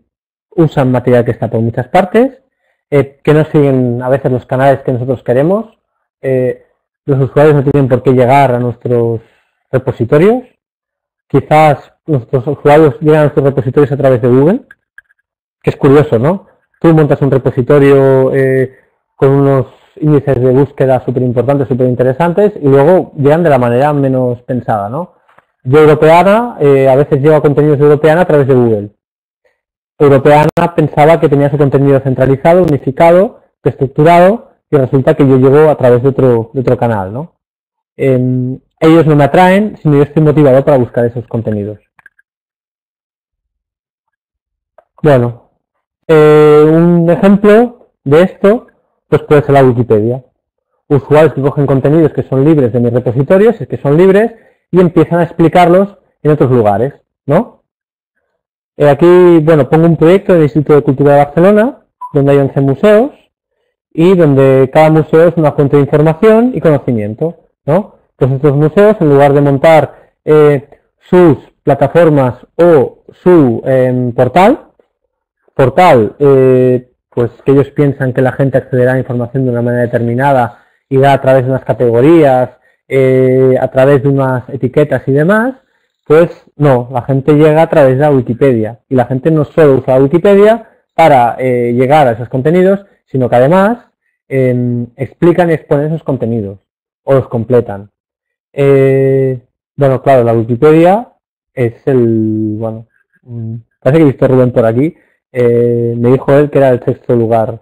usan material que está por muchas partes, Eh, que no siguen a veces los canales que nosotros queremos, eh, los usuarios no tienen por qué llegar a nuestros repositorios, quizás nuestros usuarios llegan a nuestros repositorios a través de Google, que es curioso, ¿no? Tú montas un repositorio eh, con unos índices de búsqueda súper importantes, súper interesantes, y luego llegan de la manera menos pensada, ¿no? Yo Europeana, eh, a veces llevo contenidos de Europeana a través de Google. Europeana pensaba que tenía su contenido centralizado, unificado, estructurado, y resulta que yo llego a través de otro, de otro canal, ¿no? Eh, ellos no me atraen, sino yo estoy motivado para buscar esos contenidos. Bueno, eh, un ejemplo de esto, pues puede ser la Wikipedia. Usuarios que cogen contenidos que son libres de mis repositorios, es que son libres, y empiezan a explicarlos en otros lugares, ¿no? Aquí, bueno, pongo un proyecto del Instituto de Cultura de Barcelona, donde hay once museos, y donde cada museo es una fuente de información y conocimiento, ¿no? Pues estos museos, en lugar de montar eh, sus plataformas o su eh, portal, portal, eh, pues que ellos piensan que la gente accederá a información de una manera determinada, irá a través de unas categorías, eh, a través de unas etiquetas y demás. Pues no, la gente llega a través de la Wikipedia y la gente no solo usa la Wikipedia para eh, llegar a esos contenidos, sino que además eh, explican y exponen esos contenidos o los completan. Eh, bueno, claro, la Wikipedia es el... bueno, parece que he visto a Rubén por aquí, eh, me dijo él que era el sexto lugar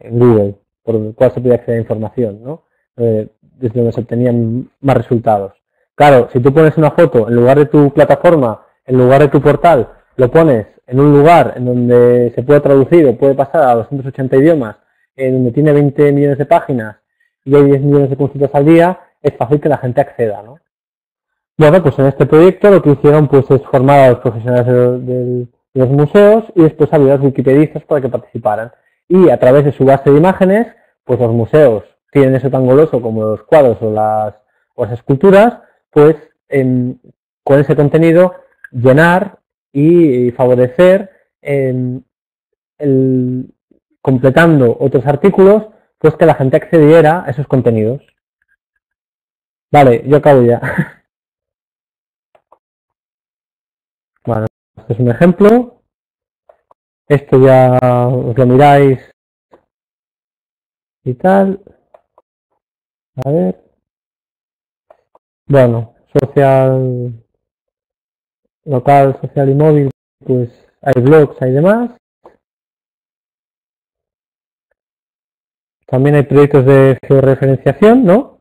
en Google por el cual se podía acceder a información, ¿no? Eh, desde donde se obtenían más resultados. Claro, si tú pones una foto en lugar de tu plataforma, en lugar de tu portal, lo pones en un lugar en donde se puede traducir o puede pasar a doscientos ochenta idiomas, en donde tiene veinte millones de páginas y hay diez millones de consultas al día, es fácil que la gente acceda, ¿no? Bueno, pues en este proyecto lo que hicieron pues es formar a los profesionales de, de, de los museos y después abrir a los wikipedistas para que participaran. Y a través de su base de imágenes, pues los museos tienen eso tan goloso como los cuadros o las, o las esculturas, pues en, con ese contenido llenar y favorecer en, el, completando otros artículos, pues que la gente accediera a esos contenidos. Vale, yo acabo ya. Bueno, este es un ejemplo. Esto ya os lo miráis y tal. A ver. Bueno, social local, social y móvil, pues hay blogs, hay demás. También hay proyectos de georreferenciación, ¿no?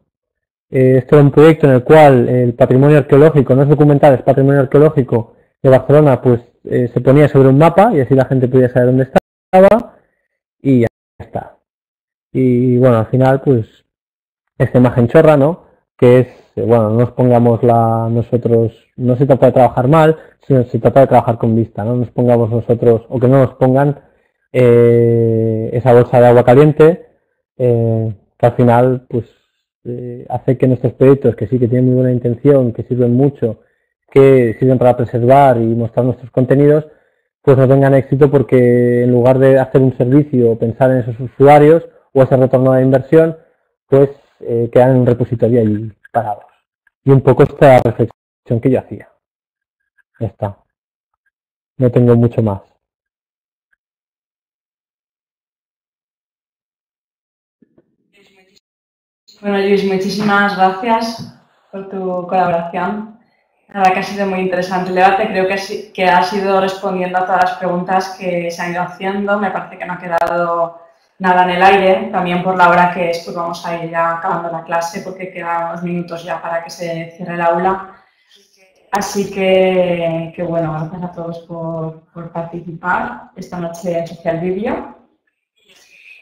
Eh, esto era un proyecto en el cual el patrimonio arqueológico, no es documental, es patrimonio arqueológico de Barcelona, pues eh, se ponía sobre un mapa y así la gente podía saber dónde estaba y ya está. Y bueno, al final, pues, esta imagen chorra, ¿no? Que es, eh, bueno, no nos pongamos la nosotros, no se trata de trabajar mal, sino se trata de trabajar con vista, ¿no? Nos pongamos nosotros, o que no nos pongan eh, esa bolsa de agua caliente, eh, que al final, pues, eh, hace que nuestros proyectos, que sí que tienen muy buena intención, que sirven mucho, que sirven para preservar y mostrar nuestros contenidos, pues no tengan éxito porque en lugar de hacer un servicio o pensar en esos usuarios o ese retorno de inversión, pues eh, quedan en un repositorio ahí parados. Y un poco esta reflexión que yo hacía. Ya está. No tengo mucho más. Bueno, Lluís, muchísimas gracias por tu colaboración. La verdad que ha sido muy interesante el debate. Creo que, que has ido respondiendo a todas las preguntas que se han ido haciendo. Me parece que no ha quedado nada en el aire. También por la hora que es, pues vamos a ir ya acabando la clase porque quedan unos minutos ya para que se cierre el aula. Así que, que bueno, gracias a todos por, por participar esta noche en SocialBiblio.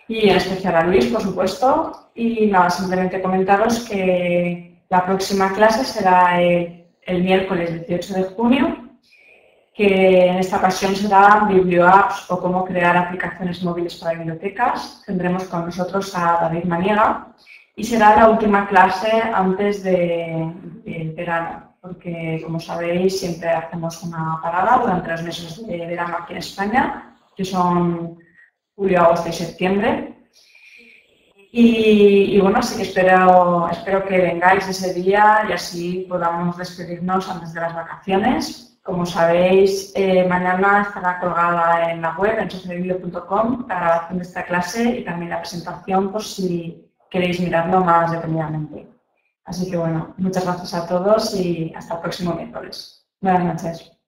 Y en especial a Luis, por supuesto. Y nada, simplemente comentaros que la próxima clase será el, el miércoles dieciocho de junio, que en esta ocasión será biblioapps o cómo crear aplicaciones móviles para bibliotecas. Tendremos con nosotros a David Maniega y será la última clase antes de, del verano, porque como sabéis siempre hacemos una parada durante los meses de verano aquí en España, que son julio, agosto y septiembre. Y, y bueno, así que espero, espero que vengáis ese día y así podamos despedirnos antes de las vacaciones. Como sabéis, eh, mañana estará colgada en la web, en socialbiblio punto com, la grabación de esta clase y también la presentación por si queréis mirarlo más detenidamente. Así que bueno, muchas gracias a todos y hasta el próximo miércoles. Buenas noches.